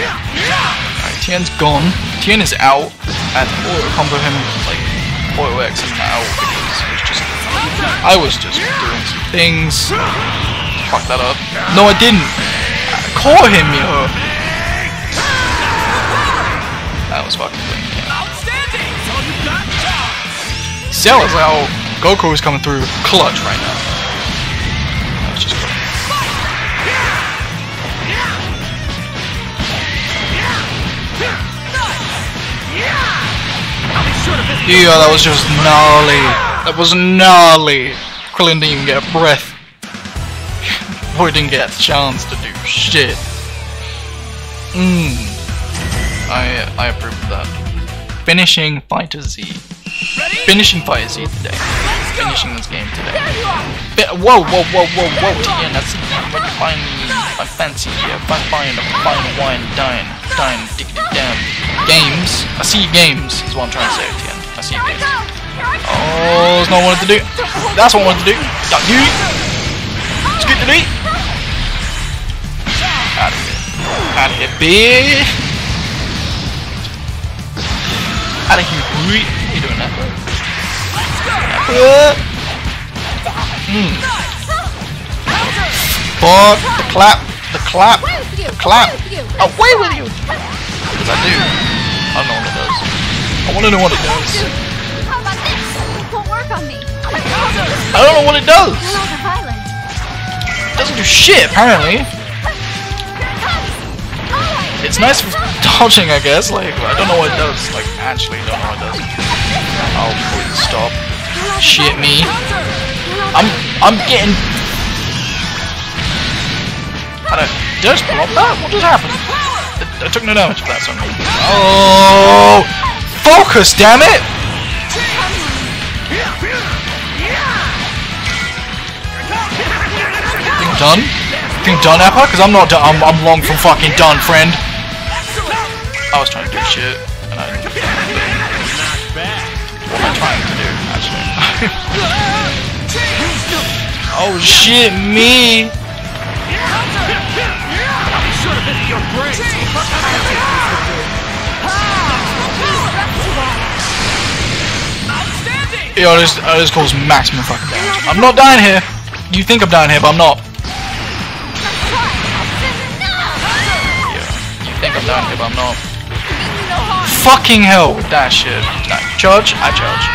Alright, Tien's gone. Tien is out, and auto combo him like auto X is now because it was just I was just doing some things. Fuck that up. No, I didn't. Call him, yo. That was fucking lame. Cell is out. Goku is coming through clutch right now. That was just cool. Yeah, that was just gnarly. That was gnarly. Krillin didn't even get a breath. Boy didn't get a chance to do shit. Mmm. I I approve of that. Finishing FighterZ. Finishing FighterZ today. Finishing this game today. Be whoa, whoa, whoa, whoa, whoa, Tien, that's like fine, I fancy yeah, fine, fine, fine wine, dine, dine, diggity damn. Games. I see games is what I'm trying to say, Tien. I see games. Oh, that's not what I wanted to do. That's what I wanted to do. It's good to do. Out of here. Out of here, bitch. Out of here, boy. What are you doing that? Mm. Fuck. The clap. The clap. The clap. Away with you! What does that do? I don't know what it does. I want to know what it does. I don't know what it does. It doesn't do shit, apparently. It's nice for dodging, I guess. Like, I don't know what it does. Like, actually, don't know what it does. Oh, please stop. Shit me. I'm, I'm getting. I don't. Did I just block that? What just happened? I, I took no damage for that somehow. Oh, focus, damn it! Think done? Think done, Nappa? Because I'm not done. I'm, I'm long from fucking done, friend. I was trying to do shit, and I didn't. What am I trying to do, actually? Oh shit, me! Yo, this, uh, this caused maximum fucking damage. I'm not dying here! You think I'm dying here, but I'm not. Yeah, you think I'm dying here, but I'm not. Fucking hell with that shit. No, charge, I charge.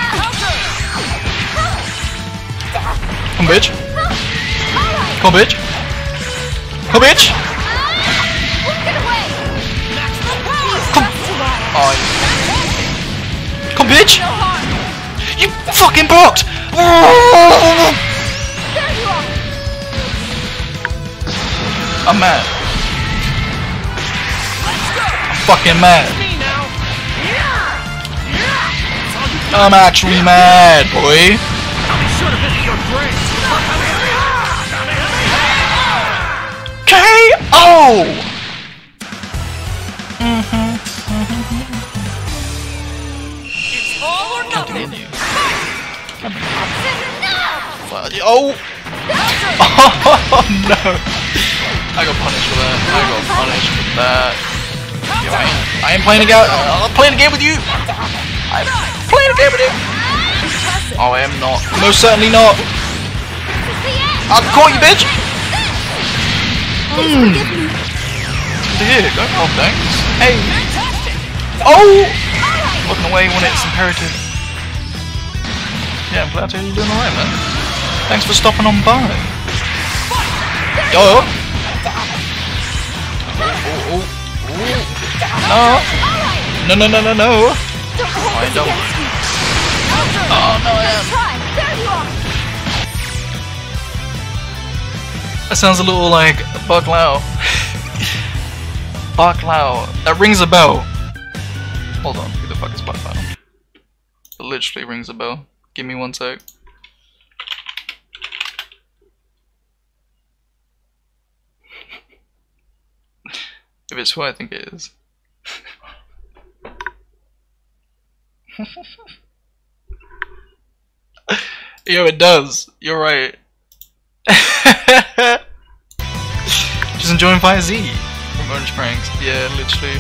Come on, bitch. Come on, bitch. Come on, bitch. Come. Oh, yeah. Come on, bitch. You fucking blocked. I'm mad. I'm fucking mad. I'm actually mad, boy. K O. Mm-hmm. It's all or nothing. Oh. Oh no. I got punished for that. I got punished for that. Yo, I, ain't, I ain't playing a game. Uh, I'm playing a game with you. I'm playing a game with him! Oh, I am not. Most certainly not. I've caught you, bitch! Mm. Here, go. Oh, thanks. Hey! Oh! Looking away when it's imperative. Yeah, I'm glad to hear you're doing alright, man. Thanks for stopping on by. Duh! Oh, oh, oh. No! No, no, no, no, no! Oh, I don't. Oh, no, I am. That sounds a little like Buck Lau. Buck Lau. That rings a bell. Hold on, who the fuck is Buck Lau? It literally rings a bell. Give me one sec. If it's who I think it is. Yo, it does. You're right. Just enjoying FighterZ. orange pranks. Yeah, literally.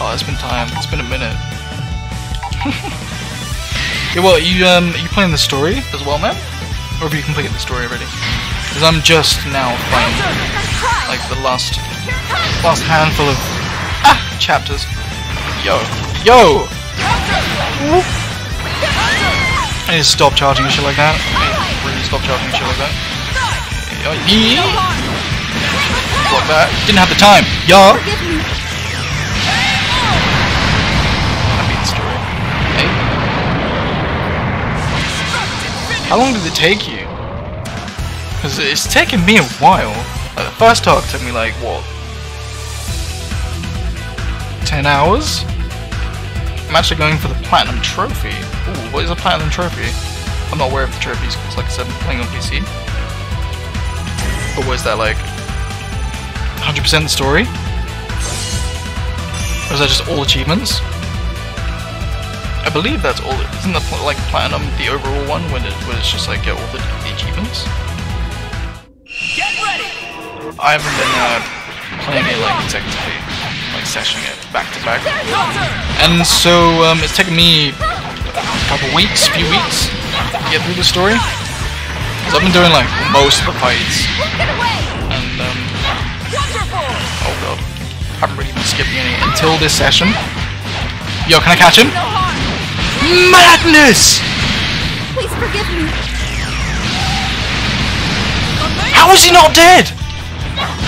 Oh, it's been time. It's been a minute. Yeah, well, you um, are you playing the story as well, man? Or have you completed the story already? Because I'm just now playing like the last, last handful of ah, chapters. Yo, yo! I need to stop charging and shit like that. I need to stop charging and shit like that. Block that. Didn't have the time. Yo. I beat the story. Hey. How long did it take you? Because it's taken me a while. Like the first arc took me like what? Ten hours? I'm actually going for the platinum trophy. Ooh, what is a platinum trophy? I'm not aware of the trophies because, like I said, I'm playing on P C. But what is that, like, one hundred percent the story? Or is that just all achievements? I believe that's all. Isn't the like platinum the overall one when it was just like yeah, all the, the achievements? Get ready. I haven't been uh, playing it like consecutively, like sessioning it back to back. And so um, it's taken me a couple weeks, few weeks to get through the story. So I've been doing like most of the fights, and um, oh god, haven't really been skipping any until this session. Yo, can I catch him? Madness! Please forgive me. How is he not dead?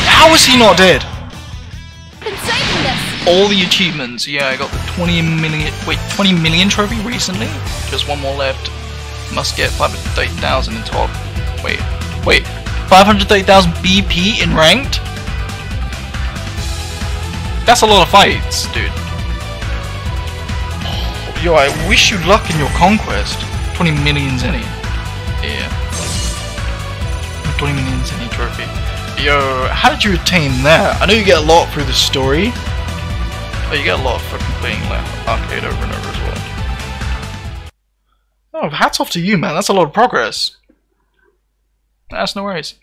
How is he not dead? All the achievements. Yeah, I got the twenty million. Wait, twenty million trophy recently. Just one more left. Must get five hundred thirty thousand in top. Wait, wait, five hundred thirty thousand B P in ranked? That's a lot of fights, dude. Oh, yo, I wish you luck in your conquest. twenty millions any. Yeah. twenty millions any trophy. Yo, how did you attain that? I know you get a lot through the story, but you get a lot for completing like arcade over and over as well. Oh, hats off to you, man. That's a lot of progress. That's no worries.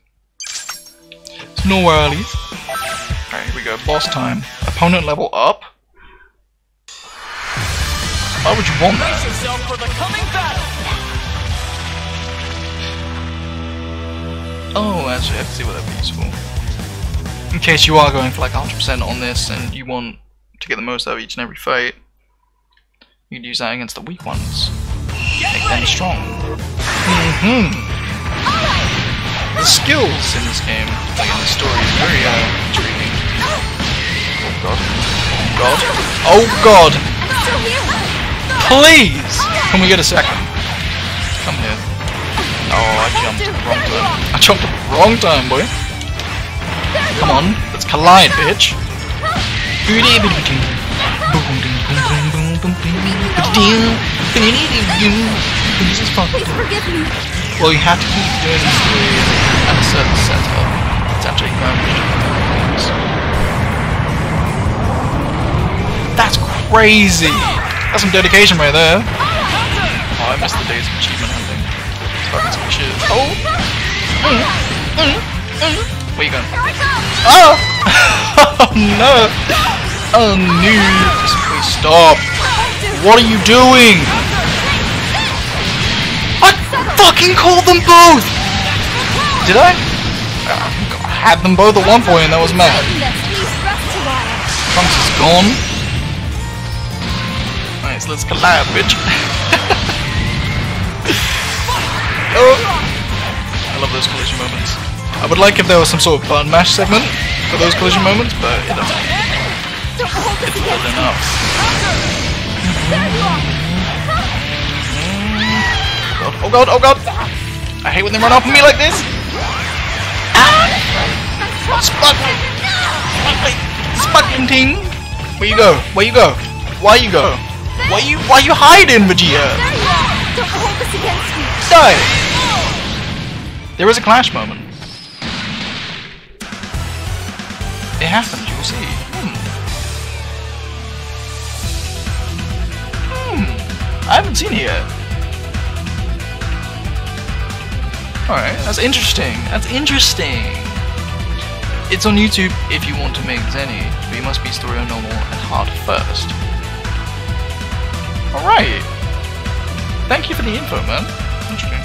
It's no worries. Alright, here we go. Boss time. Opponent level up? Why would you want that? For the oh, actually, I have to see what that would be useful. In case you are going for like one hundred percent on this and you want to get the most out of each and every fight, you can use that against the weak ones. Make them strong. Mm-hmm. The skills in this game, like in the story, is very uh, intriguing. Oh god. Oh god. Oh god! Please! Can we get a second? Come here. Oh, I jumped at the wrong time. I jumped at the wrong time, boy. Come on, let's collide, bitch. Well, you have to keep doing this series at a certain setup. It's actually garbage. That's crazy! That's some dedication right there. Oh, I missed the days of achievement hunting. It's fucking some shit. Oh! Where you going? Oh! Oh no! Oh no! Just please stop! What are you doing? I fucking called them both! Did I? I had them both at one point and that was mad. Trunks is gone. Nice, let's collab, bitch. Oh. I love those collision moments. I would like if there was some sort of button mash segment for those collision moments, but it doesn't. It's good enough. Oh god, oh god! I hate when they run off me like this! Ah! Spuck! Spucking ting! Where you go? Where you go? Why you go? Why you why you hiding, Vegeta? Die! There was a clash moment. It happened, you will see. Hmm. I haven't seen it yet. Alright, that's interesting. That's interesting. It's on YouTube if you want to make Zenny, but you must be story on normal and hard first. Alright. Thank you for the info, man. Interesting.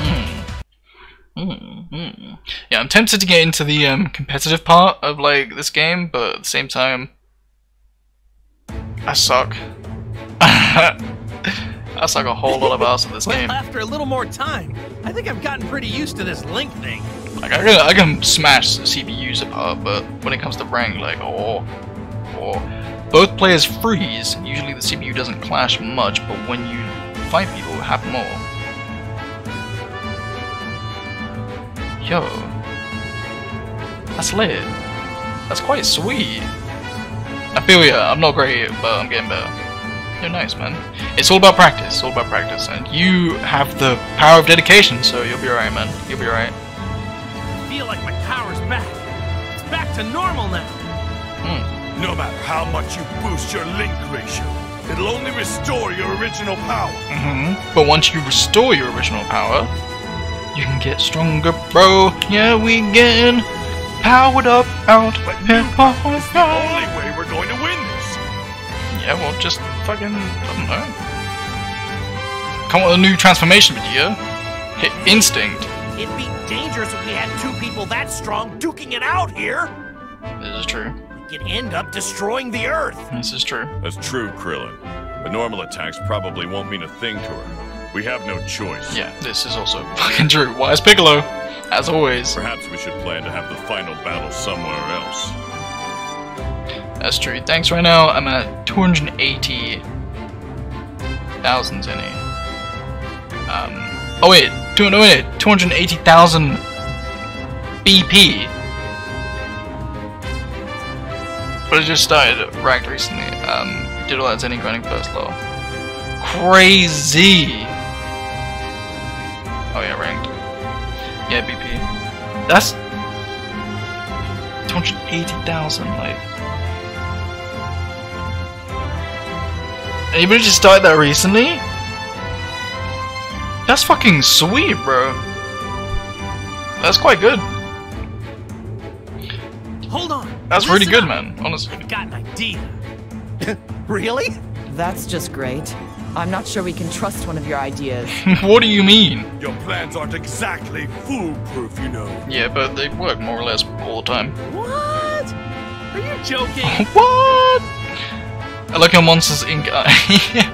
Hmm. Hmm. Mm. Yeah, I'm tempted to get into the um, competitive part of like this game, but at the same time, I suck. I suck a whole lot of ass in this well, game. After a little more time, I think I've gotten pretty used to this Link thing. Like I can, I can smash the C P Us apart, but when it comes to rank, like oh, oh, both players freeze. Usually the C P U doesn't clash much, but when you fight people, it happens more. Yo, that's lit. That's quite sweet. I feel ya. I'm not great, but I'm getting better. You're nice, man. It's all about practice, it's all about practice, and you have the power of dedication, so you'll be alright, man. You'll be alright. I feel like my power's back. It's back to normal now. Hmm. No matter how much you boost your link ratio, it'll only restore your original power. Mm-hmm. But once you restore your original power, you can get stronger, bro. Yeah, we getting powered up out. But you, it's the only way we're going to win this. Yeah, well, just fucking, I don't know. Come on, a new transformation video. Hit Instinct. It'd be dangerous if we had two people that strong duking it out here. This is true. We could end up destroying the Earth. This is true. That's true, Krillin. The normal attacks probably won't mean a thing to her. We have no choice. Yeah, this is also fucking true. Why is Piccolo? As always. Perhaps we should plan to have the final battle somewhere else. That's true. Thanks. Right now, I'm at two hundred eighty thousand Zenny. Um, oh wait, two, no wait, two hundred eighty thousand B P. But I just started ranked recently. Um, did all that Zenny grinding first, lol. Crazy. Oh yeah, ranked. Yeah, B P. That's two hundred eighty thousand, like. Anybody just started that recently? That's fucking sweet, bro. That's quite good. Hold on. That's really good, man. Honestly. I've got an idea. Really? That's just great. I'm not sure we can trust one of your ideas. What do you mean? Your plans aren't exactly foolproof, you know. Yeah, but they work more or less all the time. What? Are you joking? What? I like how Monsters Incorporated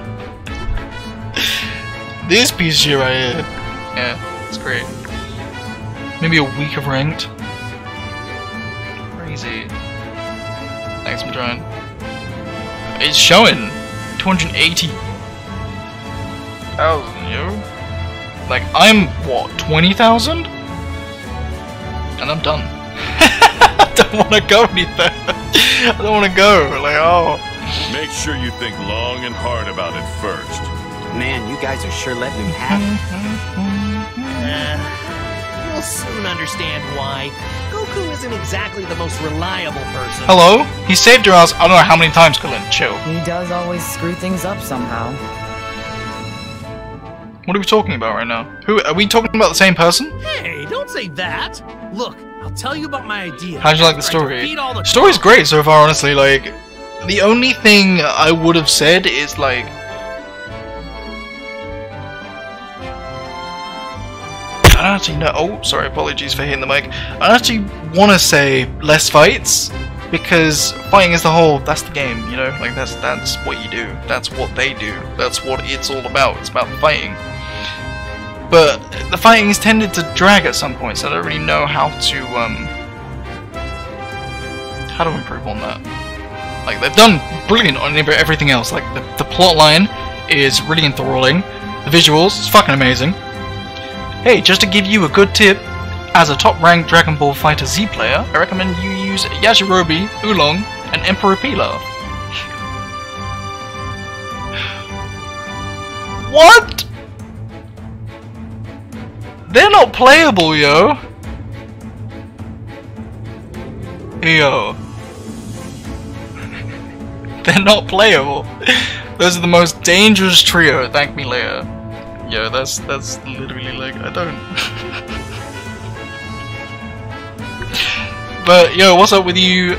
This piece here right here. Yeah, it's great. Maybe a week of ranked. Crazy. Thanks for joining. It's showing two hundred eighty thousand, yo. Like, I'm, what, twenty thousand? And I'm done. I don't want to go any further. I don't want to go. Like, oh. Make sure you think long and hard about it first. Man, you guys are sure letting him have it. Uh, you'll soon understand why. Goku isn't exactly the most reliable person. Hello? He saved your ass I don't know how many times, Krillin. Chill. He does always screw things up somehow. What are we talking about right now? Who are we talking about the same person? Hey, don't say that. Look, I'll tell you about my idea. How'd you like the story? The Story's great so far, honestly, like. The only thing I would have said is like, I don't actually know. Oh, sorry, apologies for hitting the mic. I actually want to say less fights because fighting is the whole. That's the game, you know. Like that's that's what you do. That's what they do. That's what it's all about. It's about fighting. But the fighting is tended to drag at some points. So I don't really know how to um how to improve on that. Like, they've done brilliant on everything else. Like, the, the plot line is really enthralling. The visuals, it's fucking amazing. Hey, just to give you a good tip, as a top-ranked Dragon Ball FighterZ player, I recommend you use Yajirobe, Oolong, and Emperor Pilaf. What? They're not playable, yo. Yo. They're not playable. Those are the most dangerous trio. Thank me later. Yo, that's that's literally like I don't. But yo, what's up with you,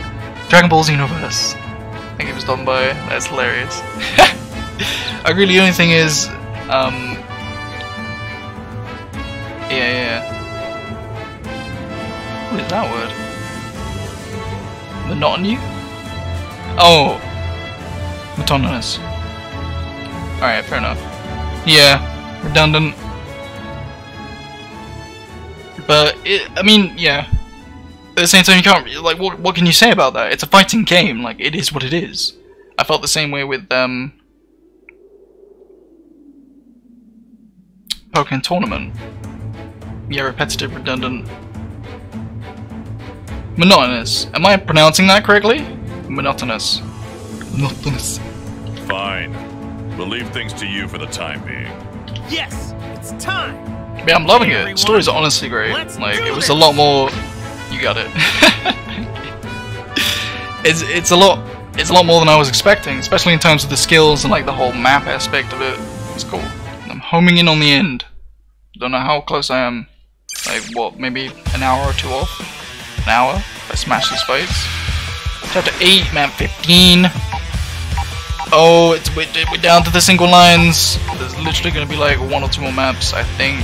Dragon Ball Xenoverse? I think it was done by. That's hilarious. I really, the only thing is, um, yeah, yeah. What is that word? Monotony? Oh, monotonous. All right, fair enough. Yeah, redundant. But it, I mean, yeah. At the same time, you can't, like, what, what can you say about that? It's a fighting game, like, it is what it is. I felt the same way with, um, Pokemon Tournament. Yeah, repetitive, redundant. Monotonous. Am I pronouncing that correctly? Monotonous. Monotonous. Fine. We'll leave things to you for the time being. Yes! It's time! Yeah, I'm loving it. The stories are honestly great. Like, it was a lot more... You got it. it's it's a lot it's a lot more than I was expecting, especially in terms of the skills and like the whole map aspect of it. It's cool. I'm homing in on the end. Don't know how close I am. Like what, maybe an hour or two off? An hour? If I smash these fights. Chapter eight, map fifteen. Oh, it's we're, we're down to the single lines. There's literally gonna be like one or two more maps, I think.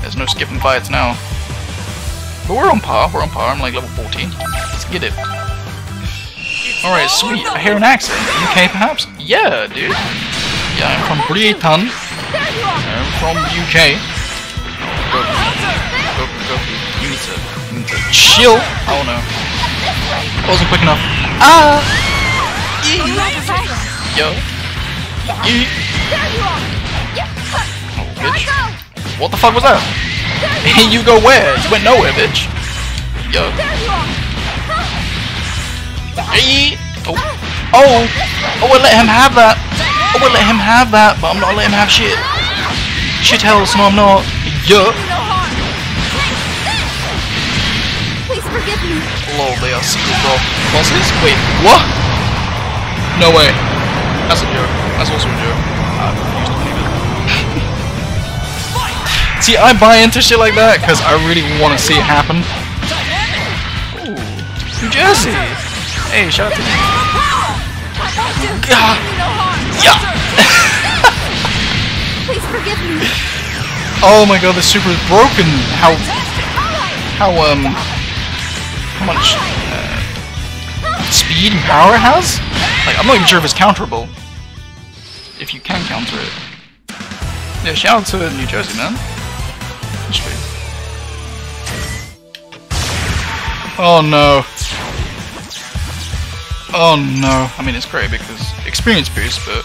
There's no skipping fights now. But we're on par, we're on par, I'm like level fourteen. Let's get it. Alright, sweet. I hear an accent. U K perhaps? Yeah, dude. Yeah, I'm from Britain. I'm from U K. Go, go, go. You need to, you need to chill. Oh no. Wasn't quick enough. Ah! Yo. Oh, bitch. What the fuck was that? Hey, you go where? You went nowhere, bitch. Yo. Hey. Oh. Oh. Oh, I let him have that. Oh, I let him have that, but I'm not letting him have shit. Shit hells, no, I'm not. Yo. Lol, they are secret bosses. Wait, what? No way. That's a joke. That's also a joke. I refuse to believe it. See, I buy into shit like that because I really want to see it happen. Ooh, New Jersey! Hey, shout out to me. God. Yeah. Oh my god, the super is broken. How? How um? How much uh, speed and power it has? Like, I'm not even sure if it's counterable. If you can counter it. Yeah, shout out to New Jersey, man. Oh no. Oh no. I mean, it's great because experience boost, but.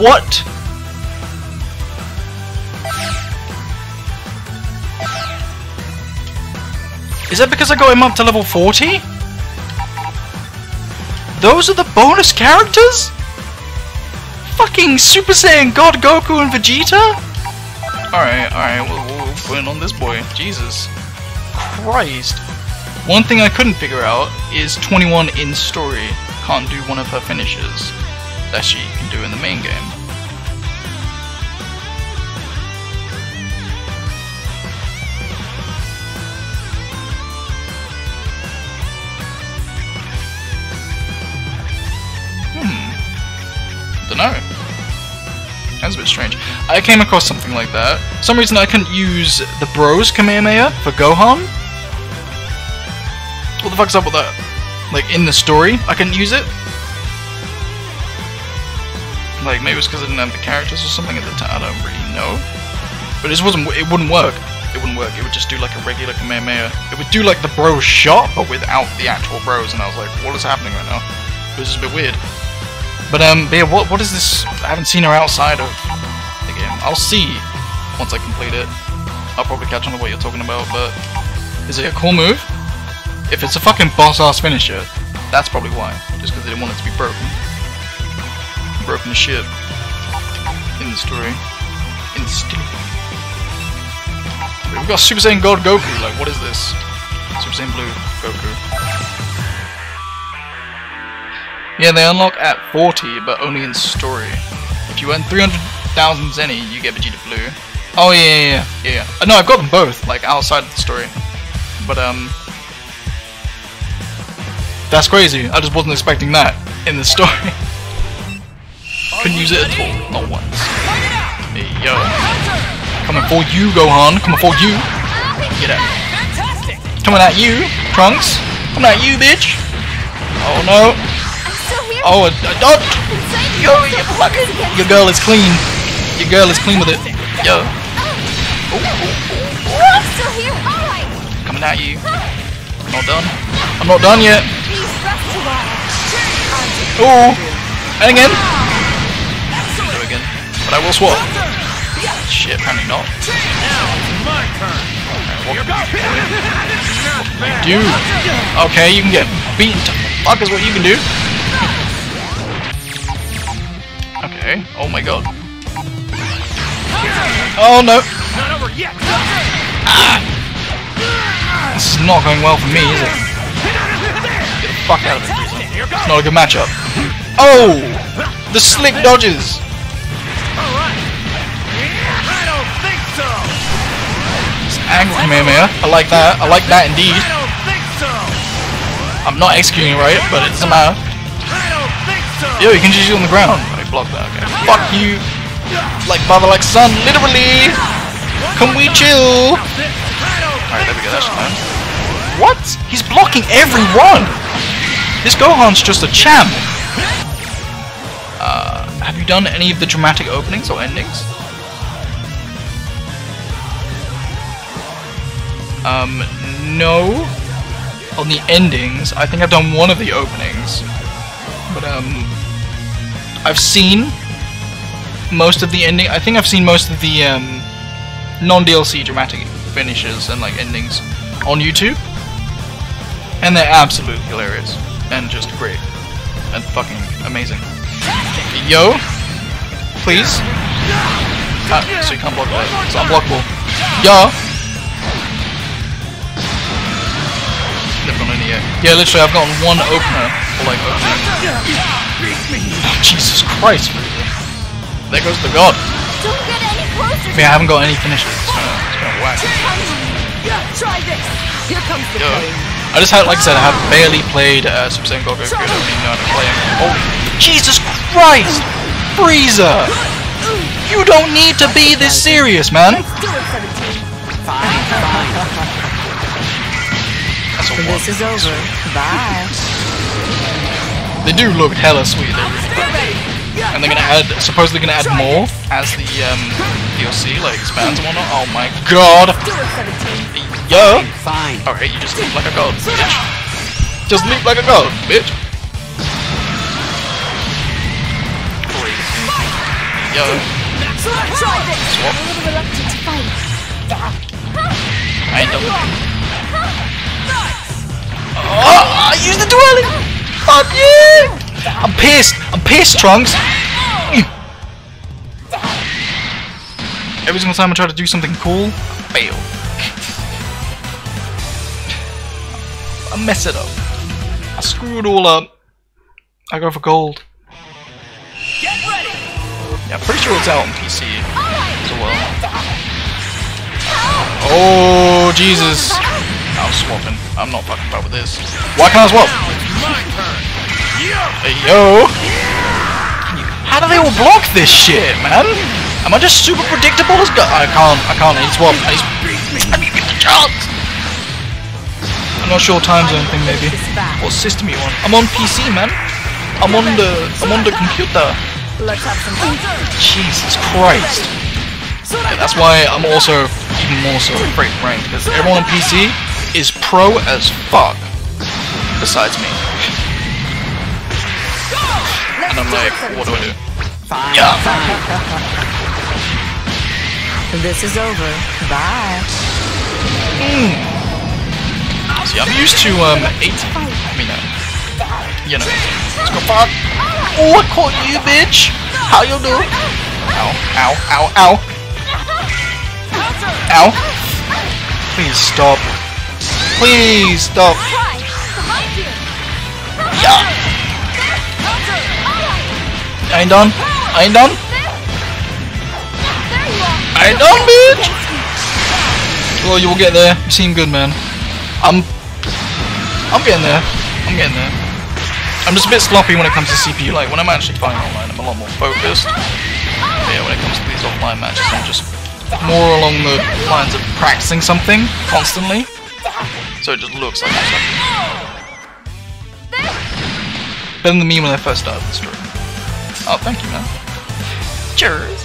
What? Is that because I got him up to level forty? Those are the bonus characters? Fucking Super Saiyan God, Goku and Vegeta? Alright, alright, we'll, we'll put in on this boy. Jesus Christ. One thing I couldn't figure out is twenty-one in story can't do one of her finishes that she can do in the main game. No. That's a bit strange. I came across something like that. For some reason I couldn't use the bros Kamehameha for Gohan. What the fuck's up with that? Like in the story, I couldn't use it. Like maybe it's because I didn't have the characters or something at the time. I don't really know. But it just wasn't. It wouldn't work. It wouldn't work. It would just do like a regular Kamehameha. It would do like the bro shot, but without the actual bros. And I was like, what is happening right now? It was just a bit weird. But um, but yeah, what what is this? I haven't seen her outside of the game. I'll see once I complete it. I'll probably catch on to what you're talking about. But is it a cool move? If it's a fucking boss-ass finisher, that's probably why. Just because they didn't want it to be broken. Broken as shit in the story. In the story. We've got Super Saiyan God Goku. Like, what is this? Super Saiyan Blue Goku. Yeah, they unlock at forty, but only in story. If you earn three hundred thousand Zenny, you get Vegeta Blue. Oh yeah, yeah, yeah, yeah. Uh, no, I've got them both, like, outside of the story. But, um... that's crazy. I just wasn't expecting that in the story. Couldn't use it at all. Not once. Hey, yo. Coming for you, Gohan. Coming for you. Get out. Coming at you, Trunks. Coming at you, bitch. Oh, no. Oh, don't. Yo, you fucker. Your girl is clean. Your girl is clean with it. Yo. Oh, oh, oh. Coming at you. I'm not done. I'm not done yet. Oh. And again. Do it again. But I will swap. Shit, apparently not. What can you do? Okay, you can get beaten to fuck is what you can do. Okay. Oh my god. Oh no. Ah. This is not going well for me, is it? Get the fuck out of it. It's not a good matchup. Oh! The slick dodges! Angle Kamehameha. I like that. I like that indeed. I'm not executing right, but it doesn't matter. Yo, you can just do it on the ground. I blocked that. Okay. Fuck you. Like father, like son. Literally. Can we chill? Alright, there we go. That's fine. What? He's blocking everyone. This Gohan's just a champ. Uh, have you done any of the dramatic openings or endings? Um, no. On the endings, I think I've done one of the openings. But, um, I've seen most of the ending. I think I've seen most of the, um, non D L C dramatic finishes and, like, endings on YouTube. And they're absolutely hilarious. And just great. And fucking amazing. Yo! Please? Ah, so you can't block that. It's unblockable. Yo! Yeah, literally, I've gotten one opener, or like opener. Oh, Jesus Christ, really. There goes the god. I mean, I haven't got any finishes. So it's kind of whack. Yo. I just had, like I said, I have barely played uh, Super Saiyan God. I don't even know how to play it. Oh, Jesus Christ, Frieza! You don't need to be this serious, man. This is over. Bye. They do look hella sweet, though. And they're gonna add, supposedly gonna add more as the um, D L C like expands and whatnot. Oh my god! Yo! Alright, you just leap like a god, bitch. Just leap like a god, bitch. Yo. Swap. I ain't done. Oh, I used it too early! Fuck you! I'm pissed! I'm pissed, Trunks! Every single time I try to do something cool, I fail. I mess it up. I screw it all up. I go for gold. Get ready. Yeah, I'm pretty sure it's out on P C as well. Oh, Jesus. I'm swapping. I'm not fucking about with this. Why can't I swap? Hey, yo! How do they all block this shit, man? Am I just super predictable as God? I can't. I can't. I need to swap. I need to get the chance! I'm not sure time zone thing, maybe. What system are you on? I'm on P C, man. I'm on the... I'm on the computer. Jesus Christ. Yeah, that's why I'm also even more so afraid, right? Because everyone on P C is pro as fuck, besides me. And I'm like, what do I do? Yeah. This is over. Bye. Mm. See, I'm used to um eighteen. I mean, uh, you know, let's go fuck. Oh, I caught you, bitch. How you do? Ow, ow, ow, ow. Ow. Please stop. Please stop. Yeah. I ain't done. I ain't done. it on, bitch! Well, you will get there. You seem good, man. I'm... I'm getting there. I'm getting there. I'm just a bit sloppy when it comes to C P U. Like, when I'm actually playing online, I'm a lot more focused. But yeah, when it comes to these offline matches, I'm just more along the lines of practicing something constantly. So it just looks like something. Better than me when I first started this stream. Oh, thank you, man. Cheers!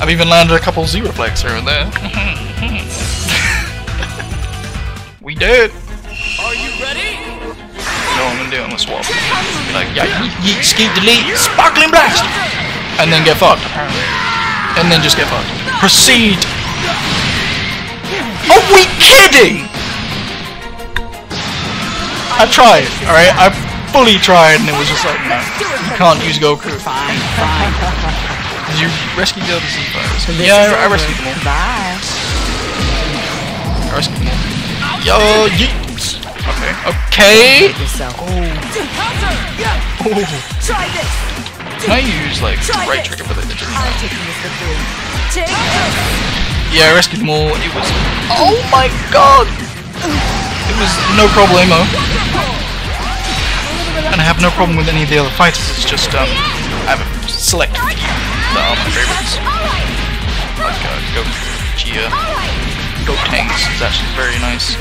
I've even landed a couple zero flags here and there. We did! Are you ready? You know what I'm gonna do? I'm gonna swap. Be like, yeah, yeet, yeet, skeet, delete, sparkling blast! And then get fucked, apparently. And then just get fucked. Proceed! Are we kidding?! I tried, alright? I fully tried and it was just like, no, you can't use Goku. Fine, fine. You rescued the other Z-Fires. Yeah, I, I rescued them all. Bye. I rescued them all. Yo, yeet! Okay, okay! Oh. Oh. Can I use, like, right trigger for the trigger? Yeah, I rescued them all. It was... Oh my god! It was no problemo. And I have no problem with any of the other fighters, it's just, um... I have a select few that are my favorites. Like uh, Goku, Gia, Gotenks is actually very nice.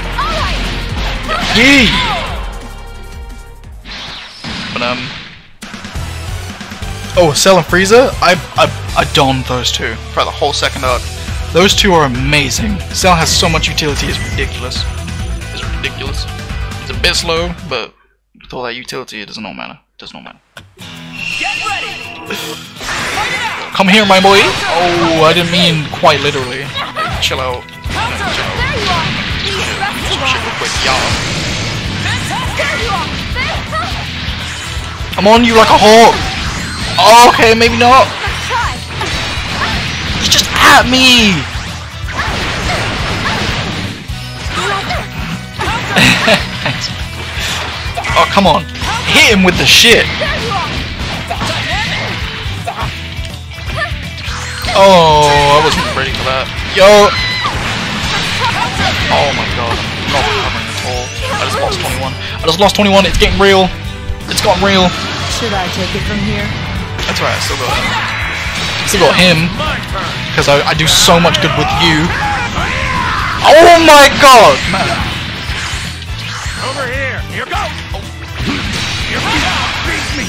Yeah. Yee! But um... Oh, Cell and Frieza? I, I, I donned those two for the whole second arc. Those two are amazing. Cell has so much utility, it's ridiculous. It's ridiculous. It's a bit slow, but with all that utility, it does not matter. It does not matter. Get ready! Come here, my boy! Oh, I didn't mean quite literally. Like, chill out. No, chill out. Shit real quick, y'all. I'm on you like a hawk! Oh, okay, maybe not! He's just at me! Thanks. Oh, come on. Hit him with the shit! Oh, I wasn't ready for that. Yo! Oh my god, I'm not recovering at all. I just lost twenty-one. I just lost twenty-one, it's getting real. It's gotten real. Should I take it from here? That's right, I still got him. Still got him. Because I, I do so much good with you. Oh my god! Man. Over here, here go! Oh. Here we go! Beat me!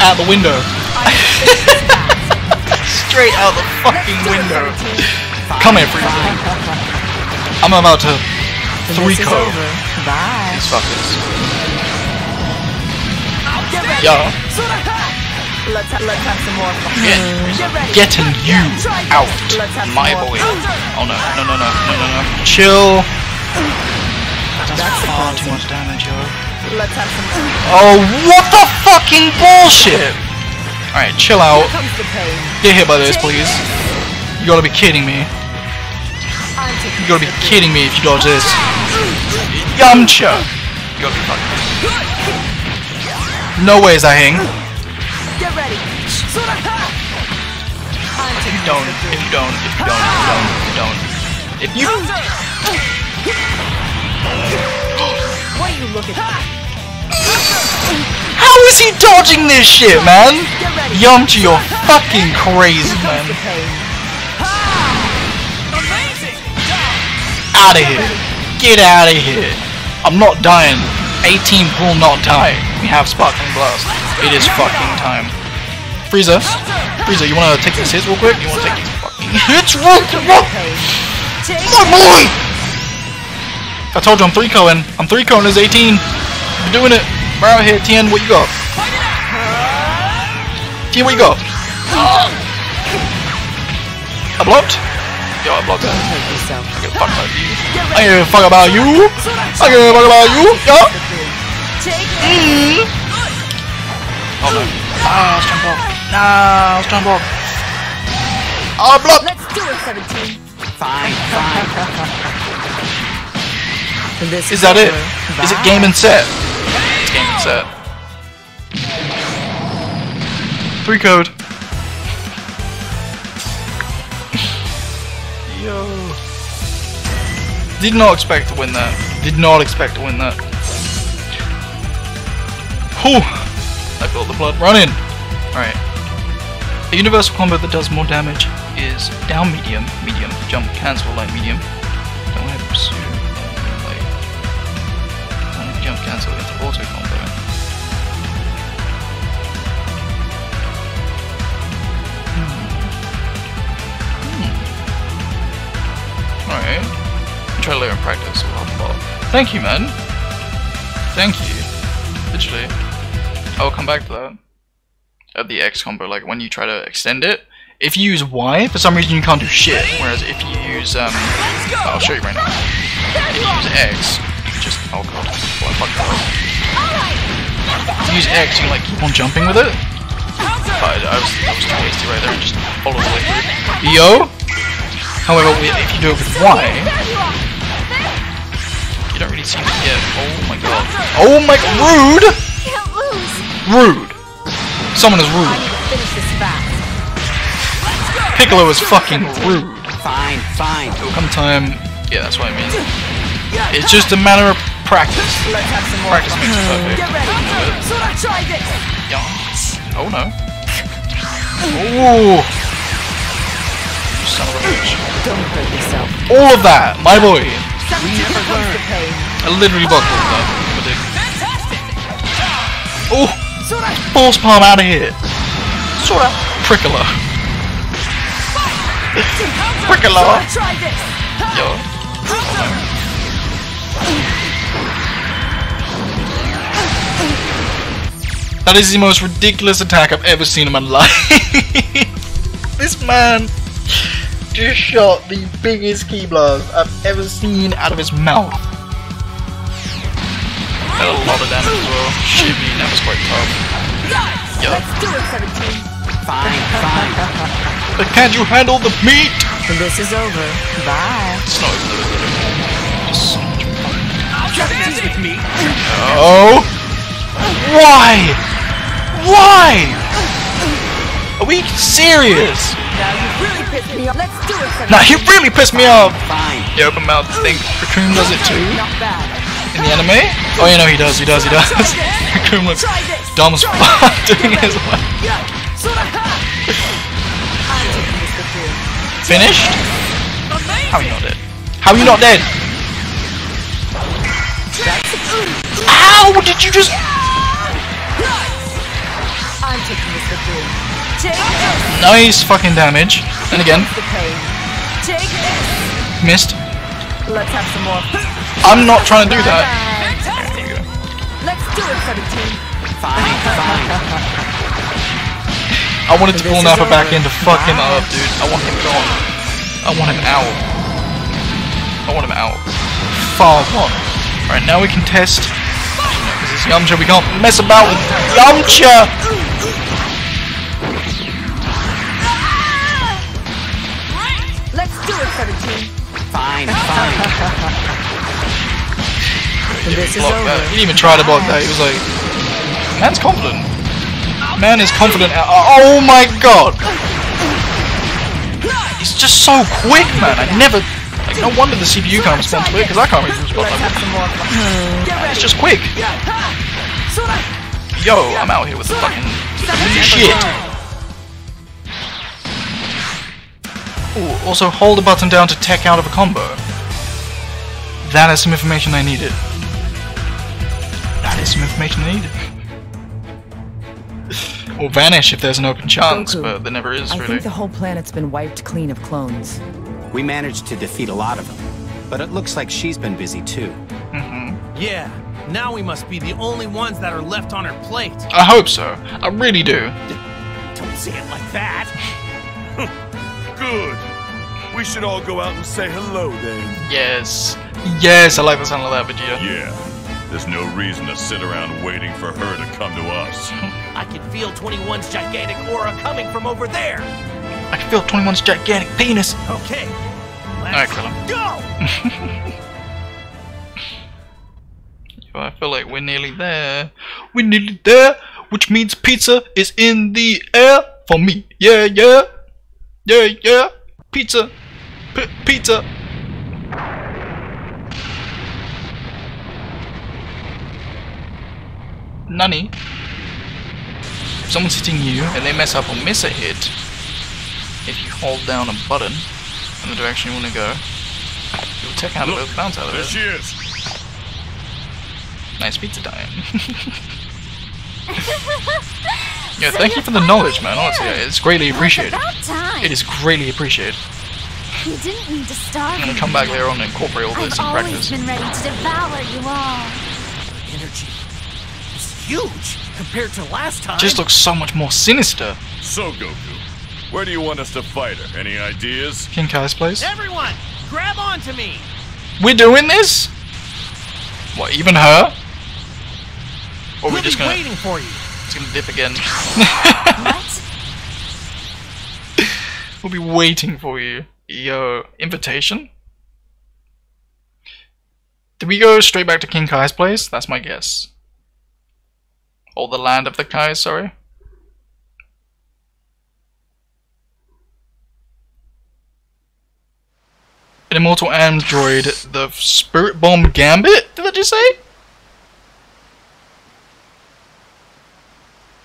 Out the window. Straight out the fucking window. Come here, Frieza. I'm about to three-co these fuckers. Yo. Get, getting you out, my boy. Oh no, no, no, no, no, no, no. Chill. That does far too much damage, yo. Oh, what the fucking bullshit! Alright, chill out. Get hit by this, please. You gotta be kidding me. You gotta be kidding me if you dodge this. Yamcha! You gotta be fucking kidding me. No way is that hang. If you don't, if you don't, if you don't, if you don't, if you don't. If you... Why you look at? How is he dodging this shit, man? Yamcha, you're fucking crazy, man. Out of here. Get out of here. I'm not dying. eighteen will not die. We have Sparkling Blast. It is fucking time. Frieza. Frieza, you wanna take these hits real quick? You wanna take these fucking hits real quick? My boy! I told you I'm three-coing. I'm three-coing as eighteen. You're doing it. We're out here, Tien, what you got? Tien, what you got? I blocked? Yo, I blocked that. I give a fuck about you. I give a fuck about you. I give a fuck about you. Yo. Mm. Oh no. Ah, I was trying to block. Nah, I was trying to block. I blocked. Let's do it, seventeen. Fine, fine. Is that it? Is it game and set? Game set. Three code. Yo. Did not expect to win that. Did not expect to win that. Whew. I built the blood running. Alright. A universal combo that does more damage is down medium, medium, jump, cancel, light medium. Don't want to pursue, light. Don't want to jump, cancel into auto combo. Alright, try later in practice. Thank you, man. Thank you. Literally. I'll come back to that. At the X combo, like when you try to extend it. If you use Y, for some reason you can't do shit. Whereas if you use, um, oh, I'll show you right now. If you use X, you just, oh god, well, I fucked that up. If you use X, you can like keep on jumping with it. But I was, I was too hasty right there and just follow the way. Yo! However, if you do it with Y, you don't really seem to get. Oh my god! Oh my rude! Rude! Someone is rude. Piccolo is fucking rude. Fine, fine. It'll come time. Yeah, that's what I mean. It's just a matter of practice. Practice makes it perfect. Oh no! Oh! You son of a bitch! Don't hurt yourself. All of that, my boy. I literally buckled that. Oh, false palm out of here. Sort of prickler. Prickler. Yo. That is the most ridiculous attack I've ever seen in my life. This man just shot the biggest key blast I've ever seen out of his mouth. That had a lot of damage as well. Shibby, that was quite tough. Yo. Fine, fine. But can't you handle the meat? This is over. Bye. It's not over. Just so much fun. With me. No. Why? Why? Are we serious? Now you really pissed me off. Let's do it. Now you really pissed me off. Fine. The open mouth thing. Raccoon does it too. In the anime? Oh yeah, no, he does. He does. He does. Raccoon looks dumb as fuck doing his one. Finished? How are you not dead? How are you not dead? Ow! Did you just? I'm taking this for free. Nice fucking damage. And again. Missed. Let's have some more. I'm not trying to do that. There you go. Let's do it for the team. Fine, fine. I wanted to pull Nappa back in to fuck him up, dude. I want him gone. I want him out. I want him out. Far one. Alright, now we can test. Because it's Yamcha, we can't mess about with Yamcha! Fine, fine. He didn't even try to block that. He was like, man's confident. Man is confident. Oh my god. He's just so quick, man. I never. Like, no wonder the C P U can't respond to it because I can't really respond like that. It's just quick. Yo, I'm out here with the fucking shit. Ooh, also hold the button down to tech out of a combo. That is some information I needed. That is some information I needed. Or vanish if there's an open chance, Goku, but there never is, really. I think the whole planet's been wiped clean of clones. We managed to defeat a lot of them, but it looks like she's been busy too. Mm-hmm. Yeah, now we must be the only ones that are left on her plate. I hope so. I really do. Don't say it like that. Good. We should all go out and say hello then. Yes. Yes, I like the sound of that, Vegeta. Yeah. There's no reason to sit around waiting for her to come to us. I can feel twenty-one's gigantic aura coming from over there. I can feel twenty-one's gigantic penis. Okay. Alright, Krillin. Go! I feel like we're nearly there. We're nearly there, which means pizza is in the air for me. Yeah, yeah. Yeah, yeah, pizza P pizza. Nani? If someone's hitting you and they mess up or miss a hit, if you hold down a button in the direction you want to go, you'll take out both bounce out of it. There she is. Nice pizza time. Yeah, so thank you for the knowledge, man. Honestly, it's greatly appreciated. It is greatly appreciated. You didn't need to start. I'm gonna come back later on and incorporate all this and practice. I've always been ready to devour you all. Energy is huge compared to last time. It just looks so much more sinister. So Goku, where do you want us to fight her? Any ideas? King Kai's place. Everyone, grab onto me. We're doing this? What? Even her? Or we'll we're just gonna? Waiting for you. It's gonna dip again. What? We'll be waiting for you. Yo, invitation? Did we go straight back to King Kai's place? That's my guess. Or the land of the Kai, sorry. An immortal android, the Spirit Bomb Gambit? Did I just say?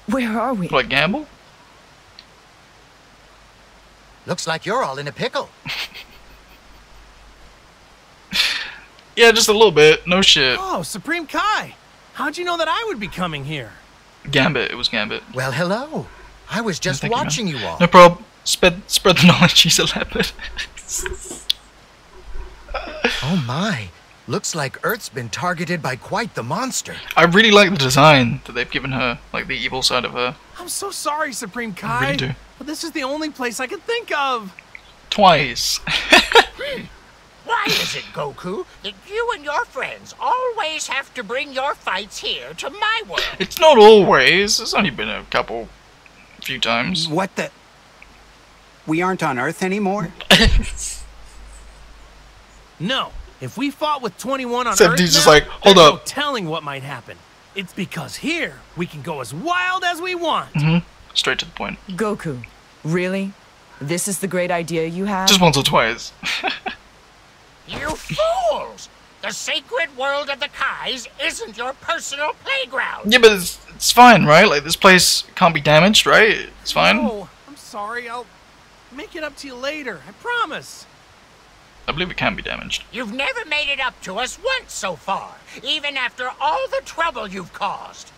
Where are we? Like gamble? Looks like you're all in a pickle. Yeah, just a little bit. No shit. Oh, Supreme Kai! How'd you know that I would be coming here? Gambit. It was Gambit. Well, hello. I was just no, watching you, you all. No problem. Spread, spread the knowledge. She's a leopard. Oh my. Looks like Earth's been targeted by quite the monster. I really like the design that they've given her, like the evil side of her. I'm so sorry, Supreme Kai. I really do. But this is the only place I can think of. Twice. Why is it, Goku, that you and your friends always have to bring your fights here to my world? It's not always. It's only been a couple, few times. What the? We aren't on Earth anymore? No. If we fought with twenty-one on Except Earth, he's just now, like, hold up. No telling what might happen. It's because here we can go as wild as we want. Mm-hmm. Straight to the point. Goku, really? This is the great idea you have? Just once or twice. You fools! The sacred world of the Kais isn't your personal playground. Yeah, but it's, it's fine, right? Like this place can't be damaged, right? It's fine. No, I'm sorry. I'll make it up to you later. I promise. I believe it can be damaged. You've never made it up to us once so far, even after all the trouble you've caused.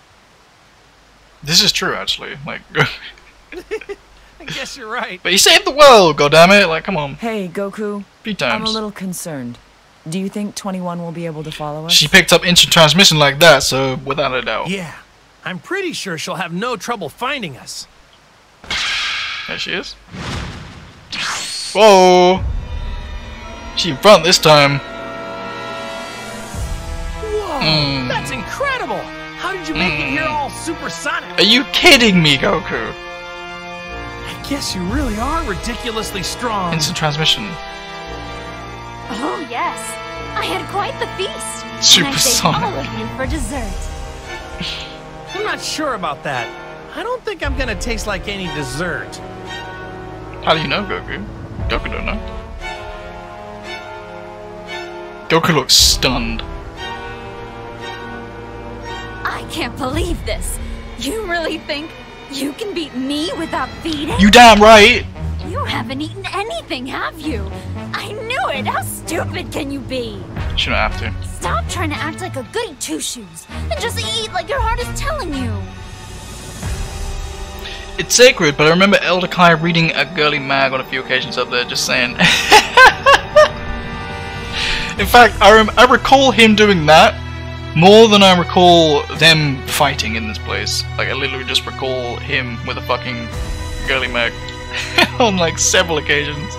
This is true, actually. Like, I guess you're right. But he saved the world, goddammit! Like, come on. Hey, Goku. Few times. I'm a little concerned. Do you think twenty-one will be able to follow us? She picked up instant transmission like that, so without a doubt. Yeah, I'm pretty sure she'll have no trouble finding us. There she is. Whoa! She in front this time. Whoa! Mm. That's incredible! How did you make mm. it here all supersonic? Are you kidding me, Goku? I guess you really are ridiculously strong. Instant transmission. Oh yes, I had quite the feast. Supersonic. And I saved all of you for dessert. I'm not sure about that. I don't think I'm gonna taste like any dessert. How do you know, Goku? Goku don't know. Goku looks stunned. I can't believe this. You really think you can beat me without feeding? You damn right. You haven't eaten anything, have you? I knew it. How stupid can you be? Shouldn't have to. Stop trying to act like a goody two-shoes and just eat like your heart is telling you. It's sacred, but I remember Elder Kai reading a girly mag on a few occasions up there, just saying. In fact, I, rem I recall him doing that more than I recall them fighting in this place. Like, I literally just recall him with a fucking girly mag on, like, several occasions.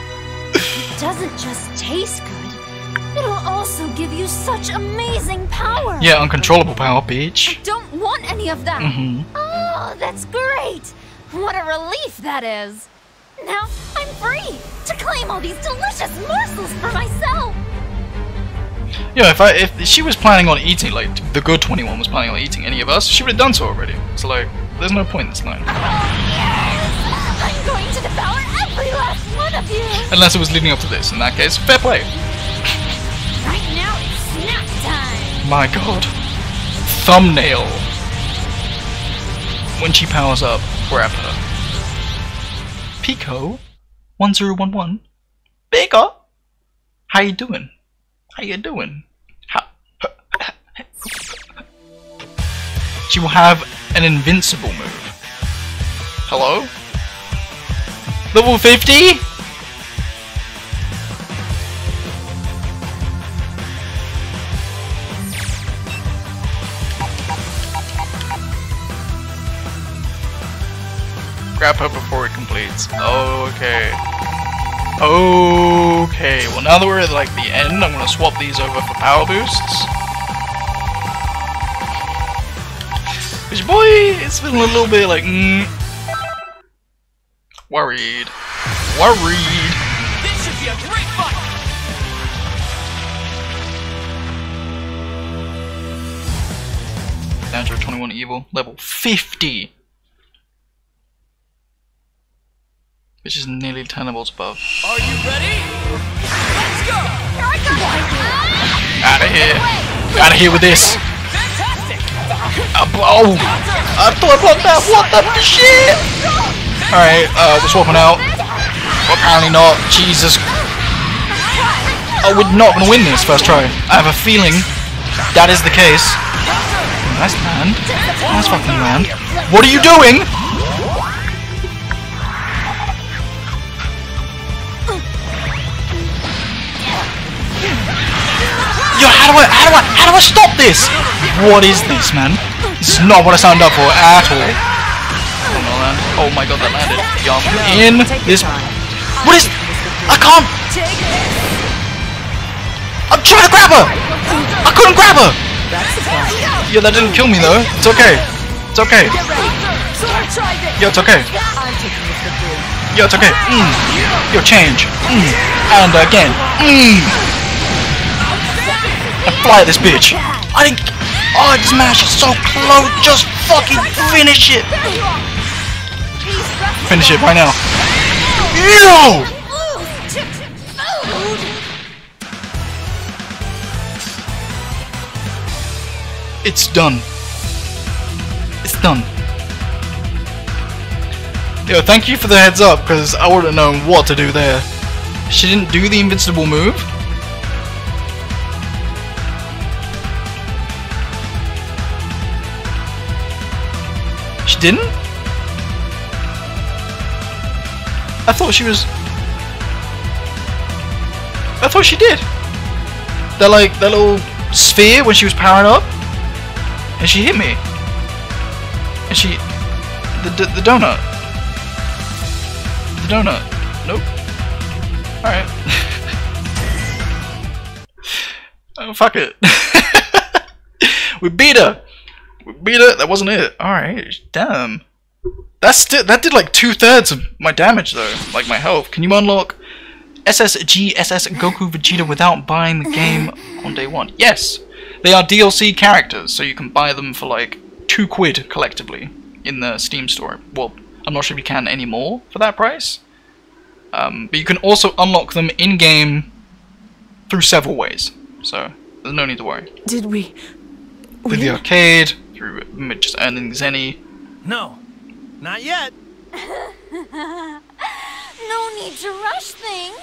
It doesn't just taste good. It'll also give you such amazing power. Yeah, uncontrollable power, bitch. I don't want any of that. Mm-hmm. Oh, that's great. What a relief that is. Now, I'm free to claim all these delicious morsels for myself. You know, if, I, if she was planning on eating, like, the good twenty-one was planning on eating any of us, she would have done so already. So, like, there's no point in this line. Oh, yes! I'm going to devour everything! every last one of you! Unless it was leading up to this. In that case, fair play! Right now it's snack time! My god. Thumbnail! When she powers up, grab her. Pico? one zero one one? Pico? How you doing? How you doing? How? She will have an invincible move. Hello? Level fifty? Grab her before it completes. Okay. Okay. Well, now that we're at like the end, I'm gonna swap these over for power boosts. Which, boy, it's feeling a little bit like, mm, worried, worried. This should be a great fight. Android twenty-one evil level fifty, which is nearly ten levels above. Are you ready? Let's go! Here I go! Out of here! Out of here with this! I oh, I thought I blocked that. What the shit? Alright, uh, we're swapping out. Well, apparently not. Jesus. Oh, we're not gonna win this first try. I have a feeling that is the case. Nice land. Nice fucking land. What are you doing? Yo, how do I, how do I, how do I stop this? What is this, man? This is not what I signed up for at all. Oh, no, land. Oh my god, that landed. Yum. In this. What is. I can't. I'm trying to grab her! I couldn't grab her! Yeah, that didn't kill me though. It's okay. It's okay. Yo, it's okay. Yo, it's okay. Mm. Yo, change. Mm. And again. Mm. I fly this bitch. I didn't. Oh, it smashes so close. Just fucking finish it. Finish it right now. Ew! It's done. It's done. Yo, thank you for the heads up, because I wouldn't know what to do there. She didn't do the invincible move. Didn't? I thought she was. I thought she did. That like that little sphere when she was powering up, and she hit me, and she the the, the donut, the donut. Nope. All right. Oh fuck it. We beat her. Beat it. That wasn't it. All right, damn. That's sti that did like two thirds of my damage though, like my health. Can you unlock S S G S S Goku Vegeta without buying the game on day one? Yes, they are D L C characters, so you can buy them for like two quid collectively in the Steam store. Well, I'm not sure if you can anymore for that price. Um, but you can also unlock them in game through several ways, so there's no need to worry. Did we? With the arcade. Through just earning Zenny. No, not yet. No need to rush things.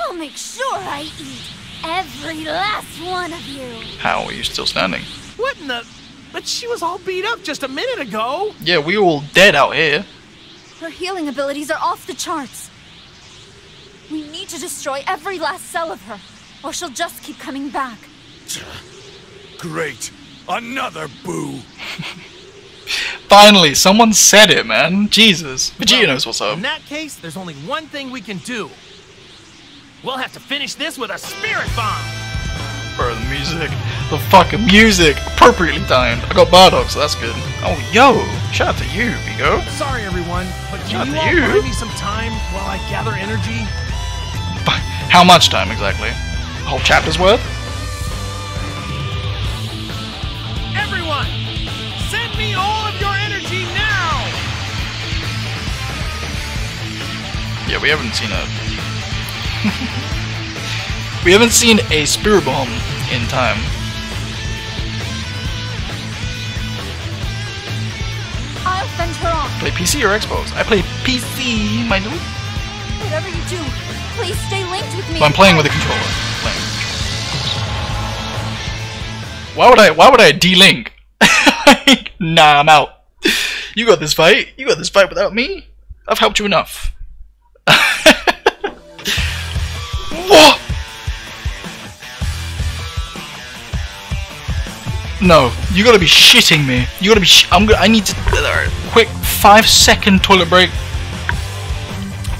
I'll make sure I eat every last one of you. How are you still standing? What in the? But she was all beat up just a minute ago. Yeah, we were all dead out here. Her healing abilities are off the charts. We need to destroy every last cell of her, or she'll just keep coming back. Great. Another Boo! Finally, someone said it, man. Jesus. Vegeta well, knows what's up. In that case, there's only one thing we can do. We'll have to finish this with a Spirit Bomb! Bro, the music. The fucking music. Appropriately timed. I got Bardock, so that's good. Oh, yo! Shout out to you, Vigo. Sorry, everyone, but can you all give me some time while I gather energy? How much time, exactly? A whole chapter's worth? Send me all of your energy now! Yeah, Yeah, we haven't seen a... we haven't seen a Spirit Bomb in time. I'll fend her off. Play P C or Xbox? I play P C, my dude. Whatever you do, please stay linked with me. But I'm playing with a controller. Playing. Why would I? Why would I de-link? Nah, I'm out. You got this fight. You got this fight without me. I've helped you enough. What? No, you gotta be shitting me. You gotta be. Sh I'm. Gonna, I need to. Uh, quick five second toilet break.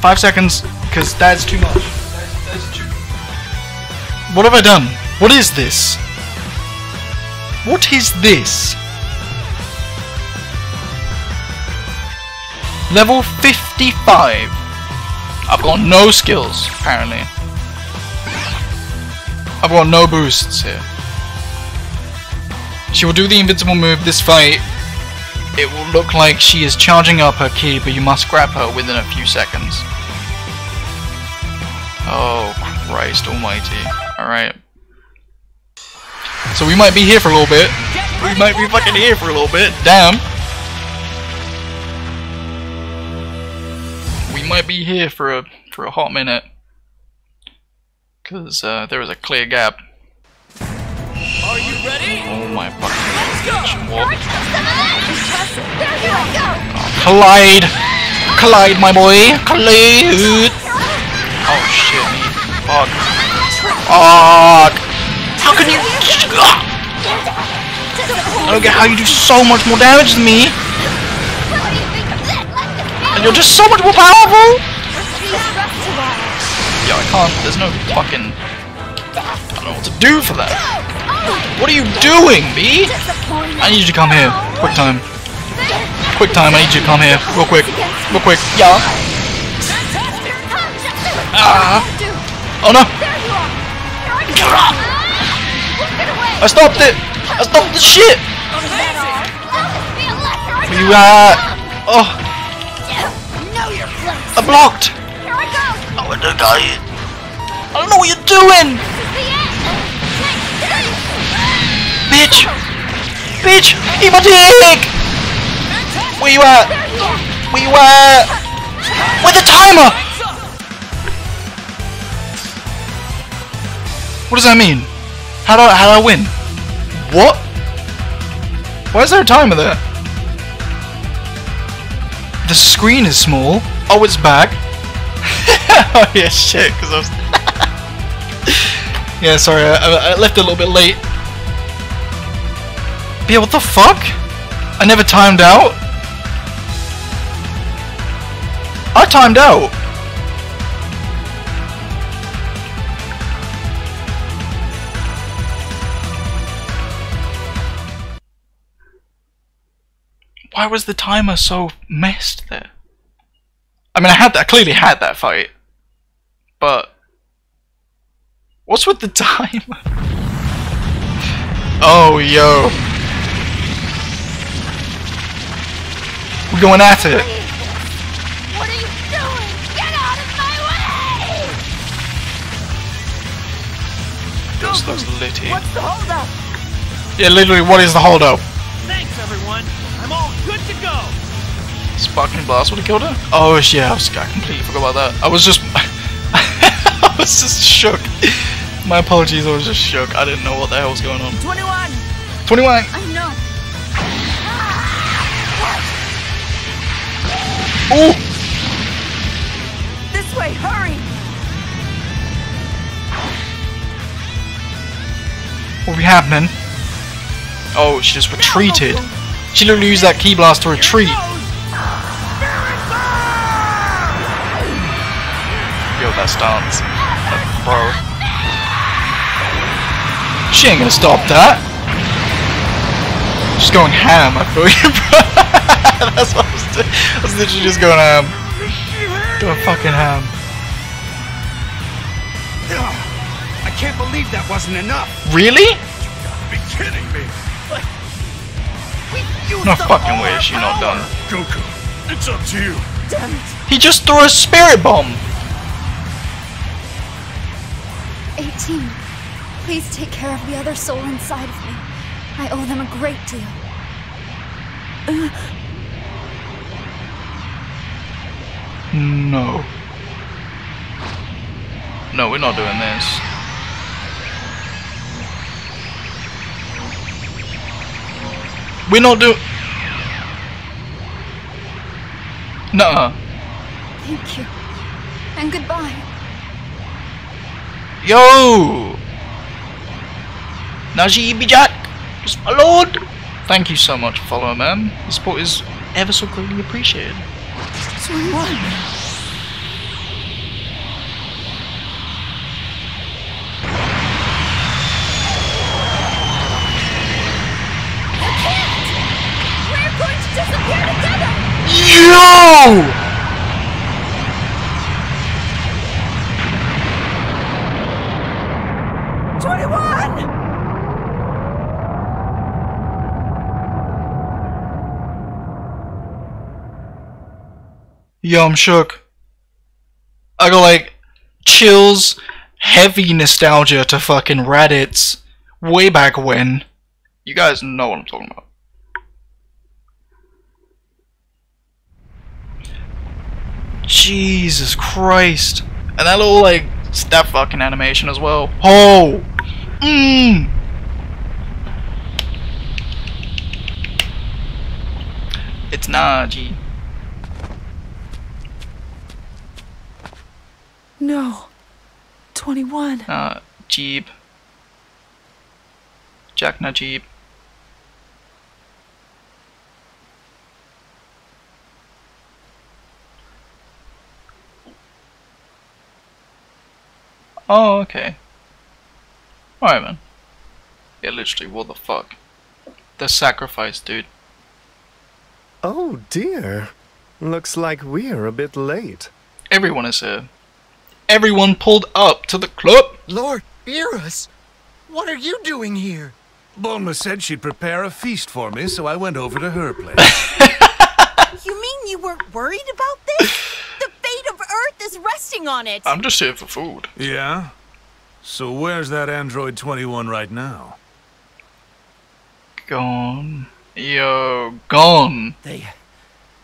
Five seconds, because that's too much. That's, that's too. What have I done? What is this? What is this? Level fifty-five. I've got no skills, apparently. I've got no boosts here. She will do the invincible move this fight. It will look like she is charging up her ki, but you must grab her within a few seconds. Oh, Christ almighty. Alright. So we might be here for a little bit. We might be fucking here for a little bit. Damn. Might be here for a for a hot minute, cause uh, there was a clear gap. Are you ready? Oh my fucking god! Oh, collide, collide, my boy, collide! Oh shit, me, fuck, fuck! How can you? I don't get how you do so much more damage than me. And you're just so much more powerful! Yeah, I can't. There's no fucking... I don't know what to do for that. What are you doing, B? I need you to come here. Quick time. Quick time, I need you to come here. Real quick. Real quick. Yeah. Ah. Oh no. I stopped it. I stopped the shit. Where you at? Oh. I'm blocked! Here I go! Oh, I don't know you. I don't know what you're doing! Bitch! Bitch! Eat my dick! Where you at? Where you at? Where's the timer? What does that mean? How do I, how do I win? What? Why is there a timer there? The screen is small. Oh, it's back. Oh yeah, shit. Cause I was yeah, sorry, I, I left a little bit late. But yeah, what the fuck? I never timed out. I timed out. Why was the timer so messed there? I mean, I had that. I clearly had that fight, but what's with the timer? Oh, yo, we're going at it. What are you doing? Get out of my way! This looks litty. What's the holdup? Yeah, literally, what is the holdup? Thanks, everyone. I'm all good to go! Sparkling Blast would have killed her? Oh yeah, I completely forgot about that. I was just... I was just shook. My apologies, I was just shook. I didn't know what the hell was going on. twenty-one! twenty-one! I know. Oh! This way, hurry! What we have, man? Oh, she just retreated. No, no, no. She literally used that key blast to retreat. Yo, that stance. Bro. She ain't gonna stop that. She's going ham, I feel you, bro. That's what I was doing. I was literally just going ham. Going fucking ham. I can't believe that wasn't enough. Really? You gotta be kidding me. No fucking way, she's not done. Goku, it's up to you. Damn it. He just threw a spirit bomb. eighteen. Please take care of the other soul inside of me. I owe them a great deal. No. No, we're not doing this. We're not doing... Nuh-uh. Thank you. And goodbye. Yo! Najib Jack! My lord! Thank you so much for following, man. The support is ever so greatly appreciated. twenty-one. Yo! twenty-one! Yo, I'm shook. I got like chills, heavy nostalgia to fucking Raditz way back when. You guys know what I'm talking about. Jesus Christ. And that little, like, that fucking animation as well. Oh! Mmm! It's Naji. No. twenty-one. Uh, Jeeb. Jack Najib. Oh, okay. Alright, man. Yeah, literally, what the fuck? The sacrifice, dude. Oh dear. Looks like we're a bit late. Everyone is here. Everyone pulled up to the club! Lord Beerus! What are you doing here? Bulma said she'd prepare a feast for me, so I went over to her place. You mean you weren't worried about this? Earth is resting on it. I'm just here for food. Yeah? So where's that Android twenty-one right now? Gone. Yo, gone. They...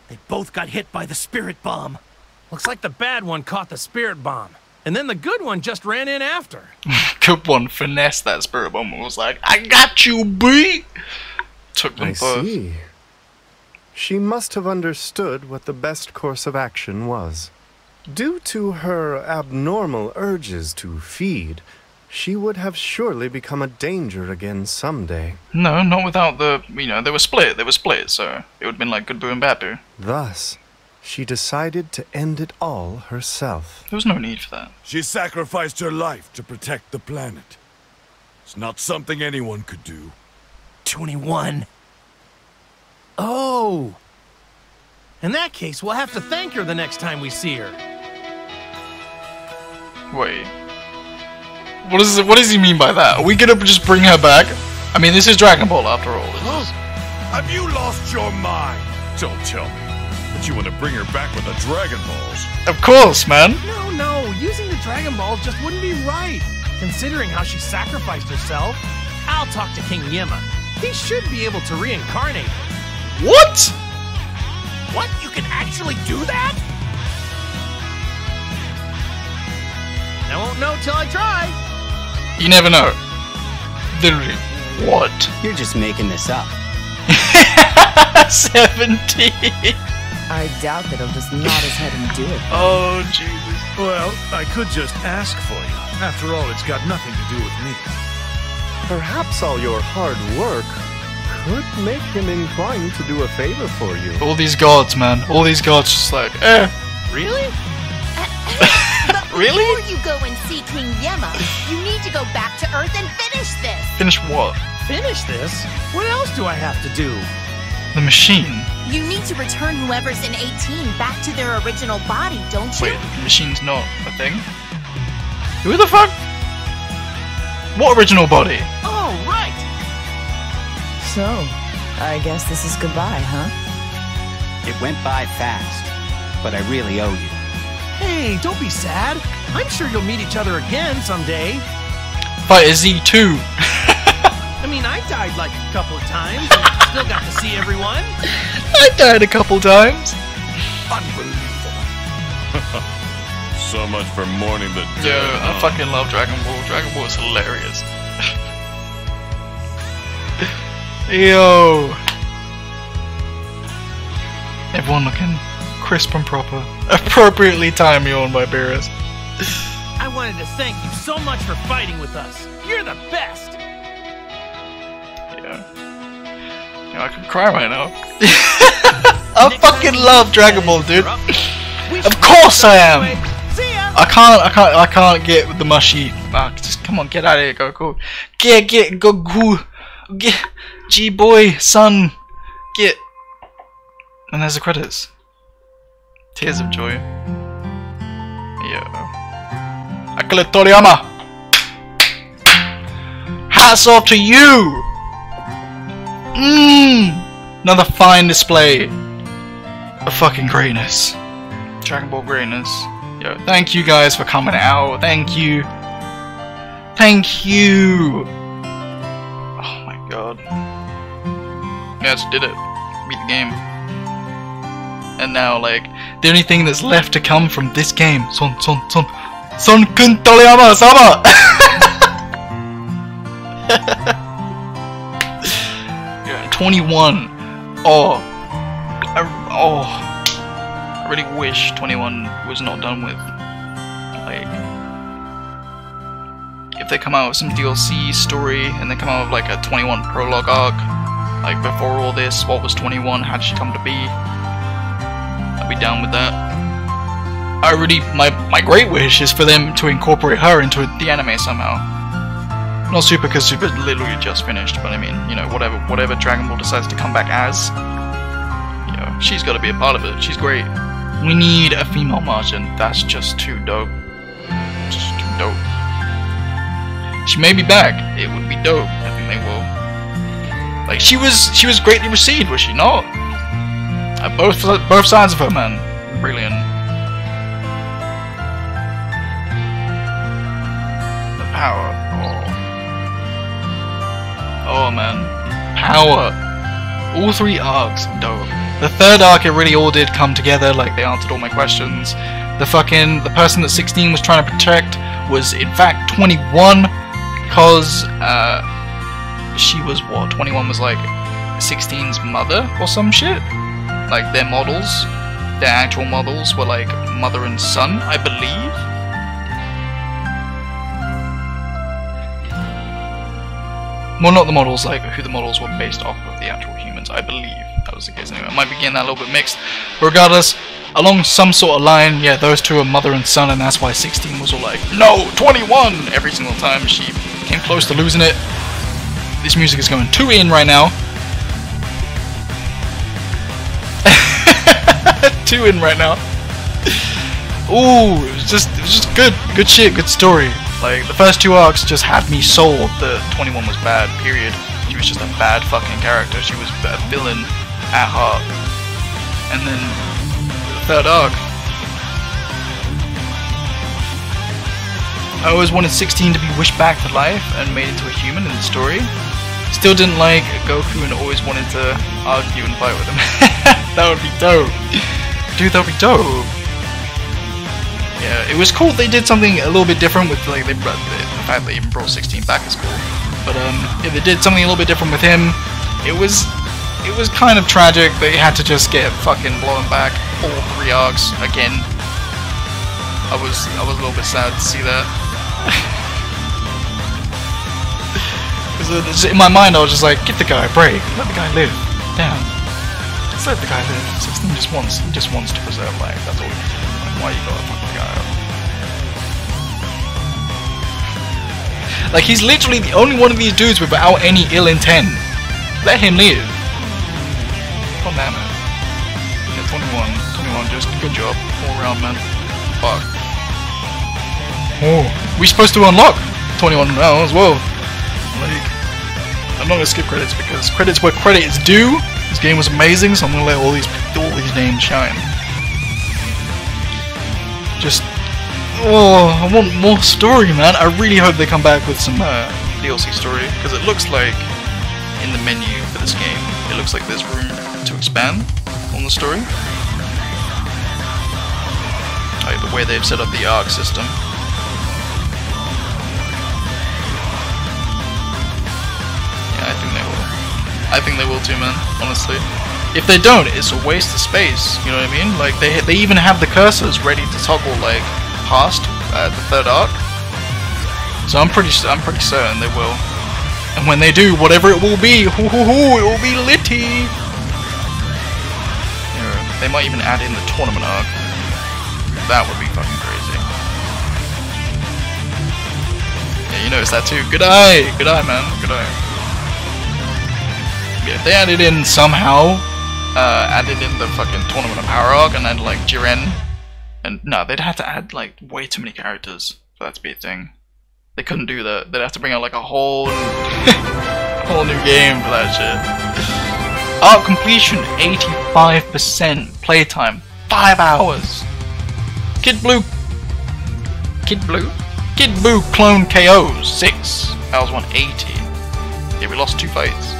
They both got hit by the Spirit Bomb. Looks like the bad one caught the Spirit Bomb. And then the good one just ran in after. Good one finessed that Spirit Bomb and was like, I got you, B! Took them I both. See. She must have understood what the best course of action was. Due to her abnormal urges to feed, she would have surely become a danger again someday. No, not without the, you know, they were split, they were split, so it would have been like Good Boo and Bad Boo. Thus, she decided to end it all herself. There was no need for that. She sacrificed her life to protect the planet. It's not something anyone could do. twenty-one. Oh! In that case, we'll have to thank her the next time we see her. Wait. What is it, what does he mean by that? Are we gonna just bring her back? I mean, this is Dragon Ball after all. Is... Have you lost your mind? Don't tell me that you want to bring her back with the Dragon Balls. Of course, man. No, no. Using the Dragon Balls just wouldn't be right, considering how she sacrificed herself. I'll talk to King Yemma. He should be able to reincarnate her. What? What? You can actually do that? I won't know till I try. You never know. Literally. What? You're just making this up. seventeen. I doubt that I'll just nod his head and do it. Oh, Jesus. Well, I could just ask for you. After all, it's got nothing to do with me. Perhaps all your hard work would make him inclined to do a favor for you. All these gods, man. All these gods just like, eh. Really? Uh, really? Before you go and see King Yemma, you need to go back to Earth and finish this. Finish what? Finish this? What else do I have to do? The machine. You need to return whoever's in eighteen back to their original body, don't you? Wait, the machine's not a thing? Who the fuck? What original body? Oh, right. So, I guess this is goodbye, huh? It went by fast, but I really owe you. Hey, don't be sad. I'm sure you'll meet each other again someday. FighterZ two. I mean, I died like a couple of times, and still got to see everyone. I died a couple times. Unbelievable. So much for mourning the dead. Yo, I fucking love Dragon Ball. Dragon Ball is hilarious. Yo. Everyone looking crisp and proper. Appropriately time yawned by Beerus. I wanted to thank you so much for fighting with us. You're the best. Yeah. Yo, I could cry right now. I fucking love Dragon Ball, dude. Of course I am. I can't. I can't. I can't get the mushy. Ah, just come on, get out of here, Goku. Get, get, Goku. Get, G boy, son. Get. And there's the credits. Tears of joy. Yeah. Akira Toriyama. Hats off to you. Mmm. Another fine display of fucking greatness. Dragon Ball greatness. Yo, thank you guys for coming out. Thank you. Thank you. Oh my god. Yeah, I just did it. Beat the game. And now, like, the only thing that's left to come from this game. Son, son, son. Son kun Toriyama sama! Yeah, twenty-one. Oh. I, oh. I really wish twenty-one was not done with. Like, if they come out with some D L C story and they come out with like a twenty-one prologue arc, like before all this, what was twenty-one, how did she come to be? I'd be down with that. I really, my my great wish is for them to incorporate her into the anime somehow. Not Super, because Super literally just finished, but I mean, you know, whatever whatever Dragon Ball decides to come back as, you know, she's got to be a part of it. She's great. We need a female Majin. That's just too dope. Just too dope. She may be back. It would be dope. I think they will. Like, she was, she was greatly received, was she not? At both, both sides of her, man. Brilliant. The power. Oh, oh man, power. All three arcs, dope. The third arc, it really all did come together, like they answered all my questions. The fucking, the person that sixteen was trying to protect was in fact twenty-one, because uh, she was what, twenty-one was like sixteen's mother or some shit? Like their models, their actual models were like mother and son, I believe? Well, not the models, like who the models were based off of, the actual humans, I believe. That was the case anyway. I might be getting that a little bit mixed. But regardless, along some sort of line, yeah, those two are mother and son, and that's why sixteen was all like, no, twenty-one! Every single time she came close to losing it. This music is going too in right now. Too in right now. Ooh, it was just, it was just good. Good shit, good story. Like, the first two arcs just had me sold that twenty-one was bad, period. She was just a bad fucking character. She was a villain at heart. And then the third arc, I always wanted sixteen to be wished back to life and made into a human in the story. Still didn't like Goku and always wanted to argue and fight with him. That would be dope. Dude, that would be dope. Yeah, it was cool they did something a little bit different with, like, they, the fact that they even brought sixteen back is cool. But um, yeah, they did something a little bit different with him. It was... It was kind of tragic that he had to just get fucking blown back all three arcs again. I was I was a little bit sad to see that. Because in my mind I was just like, give the guy a break, let the guy live. Damn, just let the guy live. Sixteen just wants, he just wants to preserve life. That's all. Like, why you gotta fuck the guy up? Like, he's literally the only one of these dudes without any ill intent. Let him live. God damn it. Yeah, twenty-one, twenty-one, just good job. All around, man. Fuck. Oh, we're supposed to unlock twenty-one now as well. Like, I'm not gonna skip credits because credits where credit is due. This game was amazing, so I'm gonna let all these all these names shine. Just Oh, I want more story, man. I really hope they come back with some uh, D L C story, because it looks like in the menu for this game, it looks like there's room to expand on the story. Like the way they've set up the arc system. Yeah, I think they will. I think they will too, man, honestly. If they don't, it's a waste of space, you know what I mean? Like, they, they even have the cursors ready to toggle, like, past uh, the third arc, so I'm pretty I'm pretty certain they will. And when they do, whatever it will be, hoo hoo hoo, it will be litty. You know, they might even add in the tournament arc. That would be fucking crazy. Yeah, you notice that too. Good eye, good eye, man, good eye. Yeah, if they added in somehow, uh, added in the fucking tournament of power arc, and then like Jiren. And no, they'd have to add like way too many characters for that to be a thing. They couldn't do that. They'd have to bring out like a whole, whole new game for that shit. Arc completion eighty-five percent, playtime five hours. Kid Blue, Kid Blue, Kid Buu clone K Os six. That was one eighty. Yeah, we lost two fights.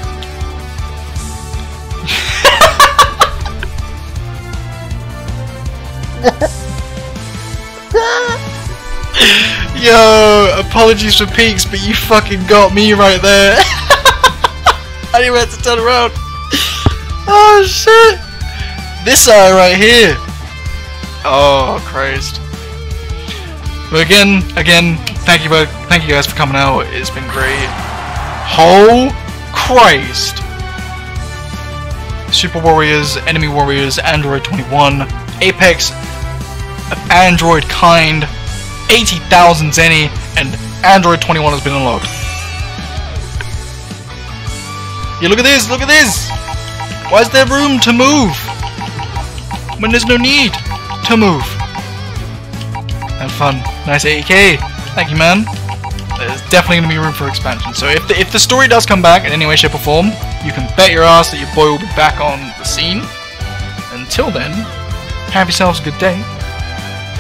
Yo, apologies for peaks, but you fucking got me right there. I didn't even have to turn around. Oh shit! This eye right here. Oh Christ. But again, again, thank you, thank you guys for coming out. It's been great. Oh Christ! Super Warriors, Enemy Warriors, Android twenty-one, Apex, Android kind. eighty thousand Zenny, and Android twenty-one has been unlocked. Yeah, look at this, look at this! Why is there room to move when there's no need to move? Have fun. Nice eighty K. Thank you, man. There's definitely going to be room for expansion. So if the, if the story does come back in any way, shape or form, you can bet your ass that your boy will be back on the scene. Until then, have yourselves a good day.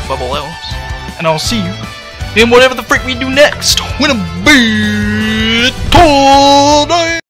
Above all else. And I'll see you in whatever the frick we do next, when a bit all day.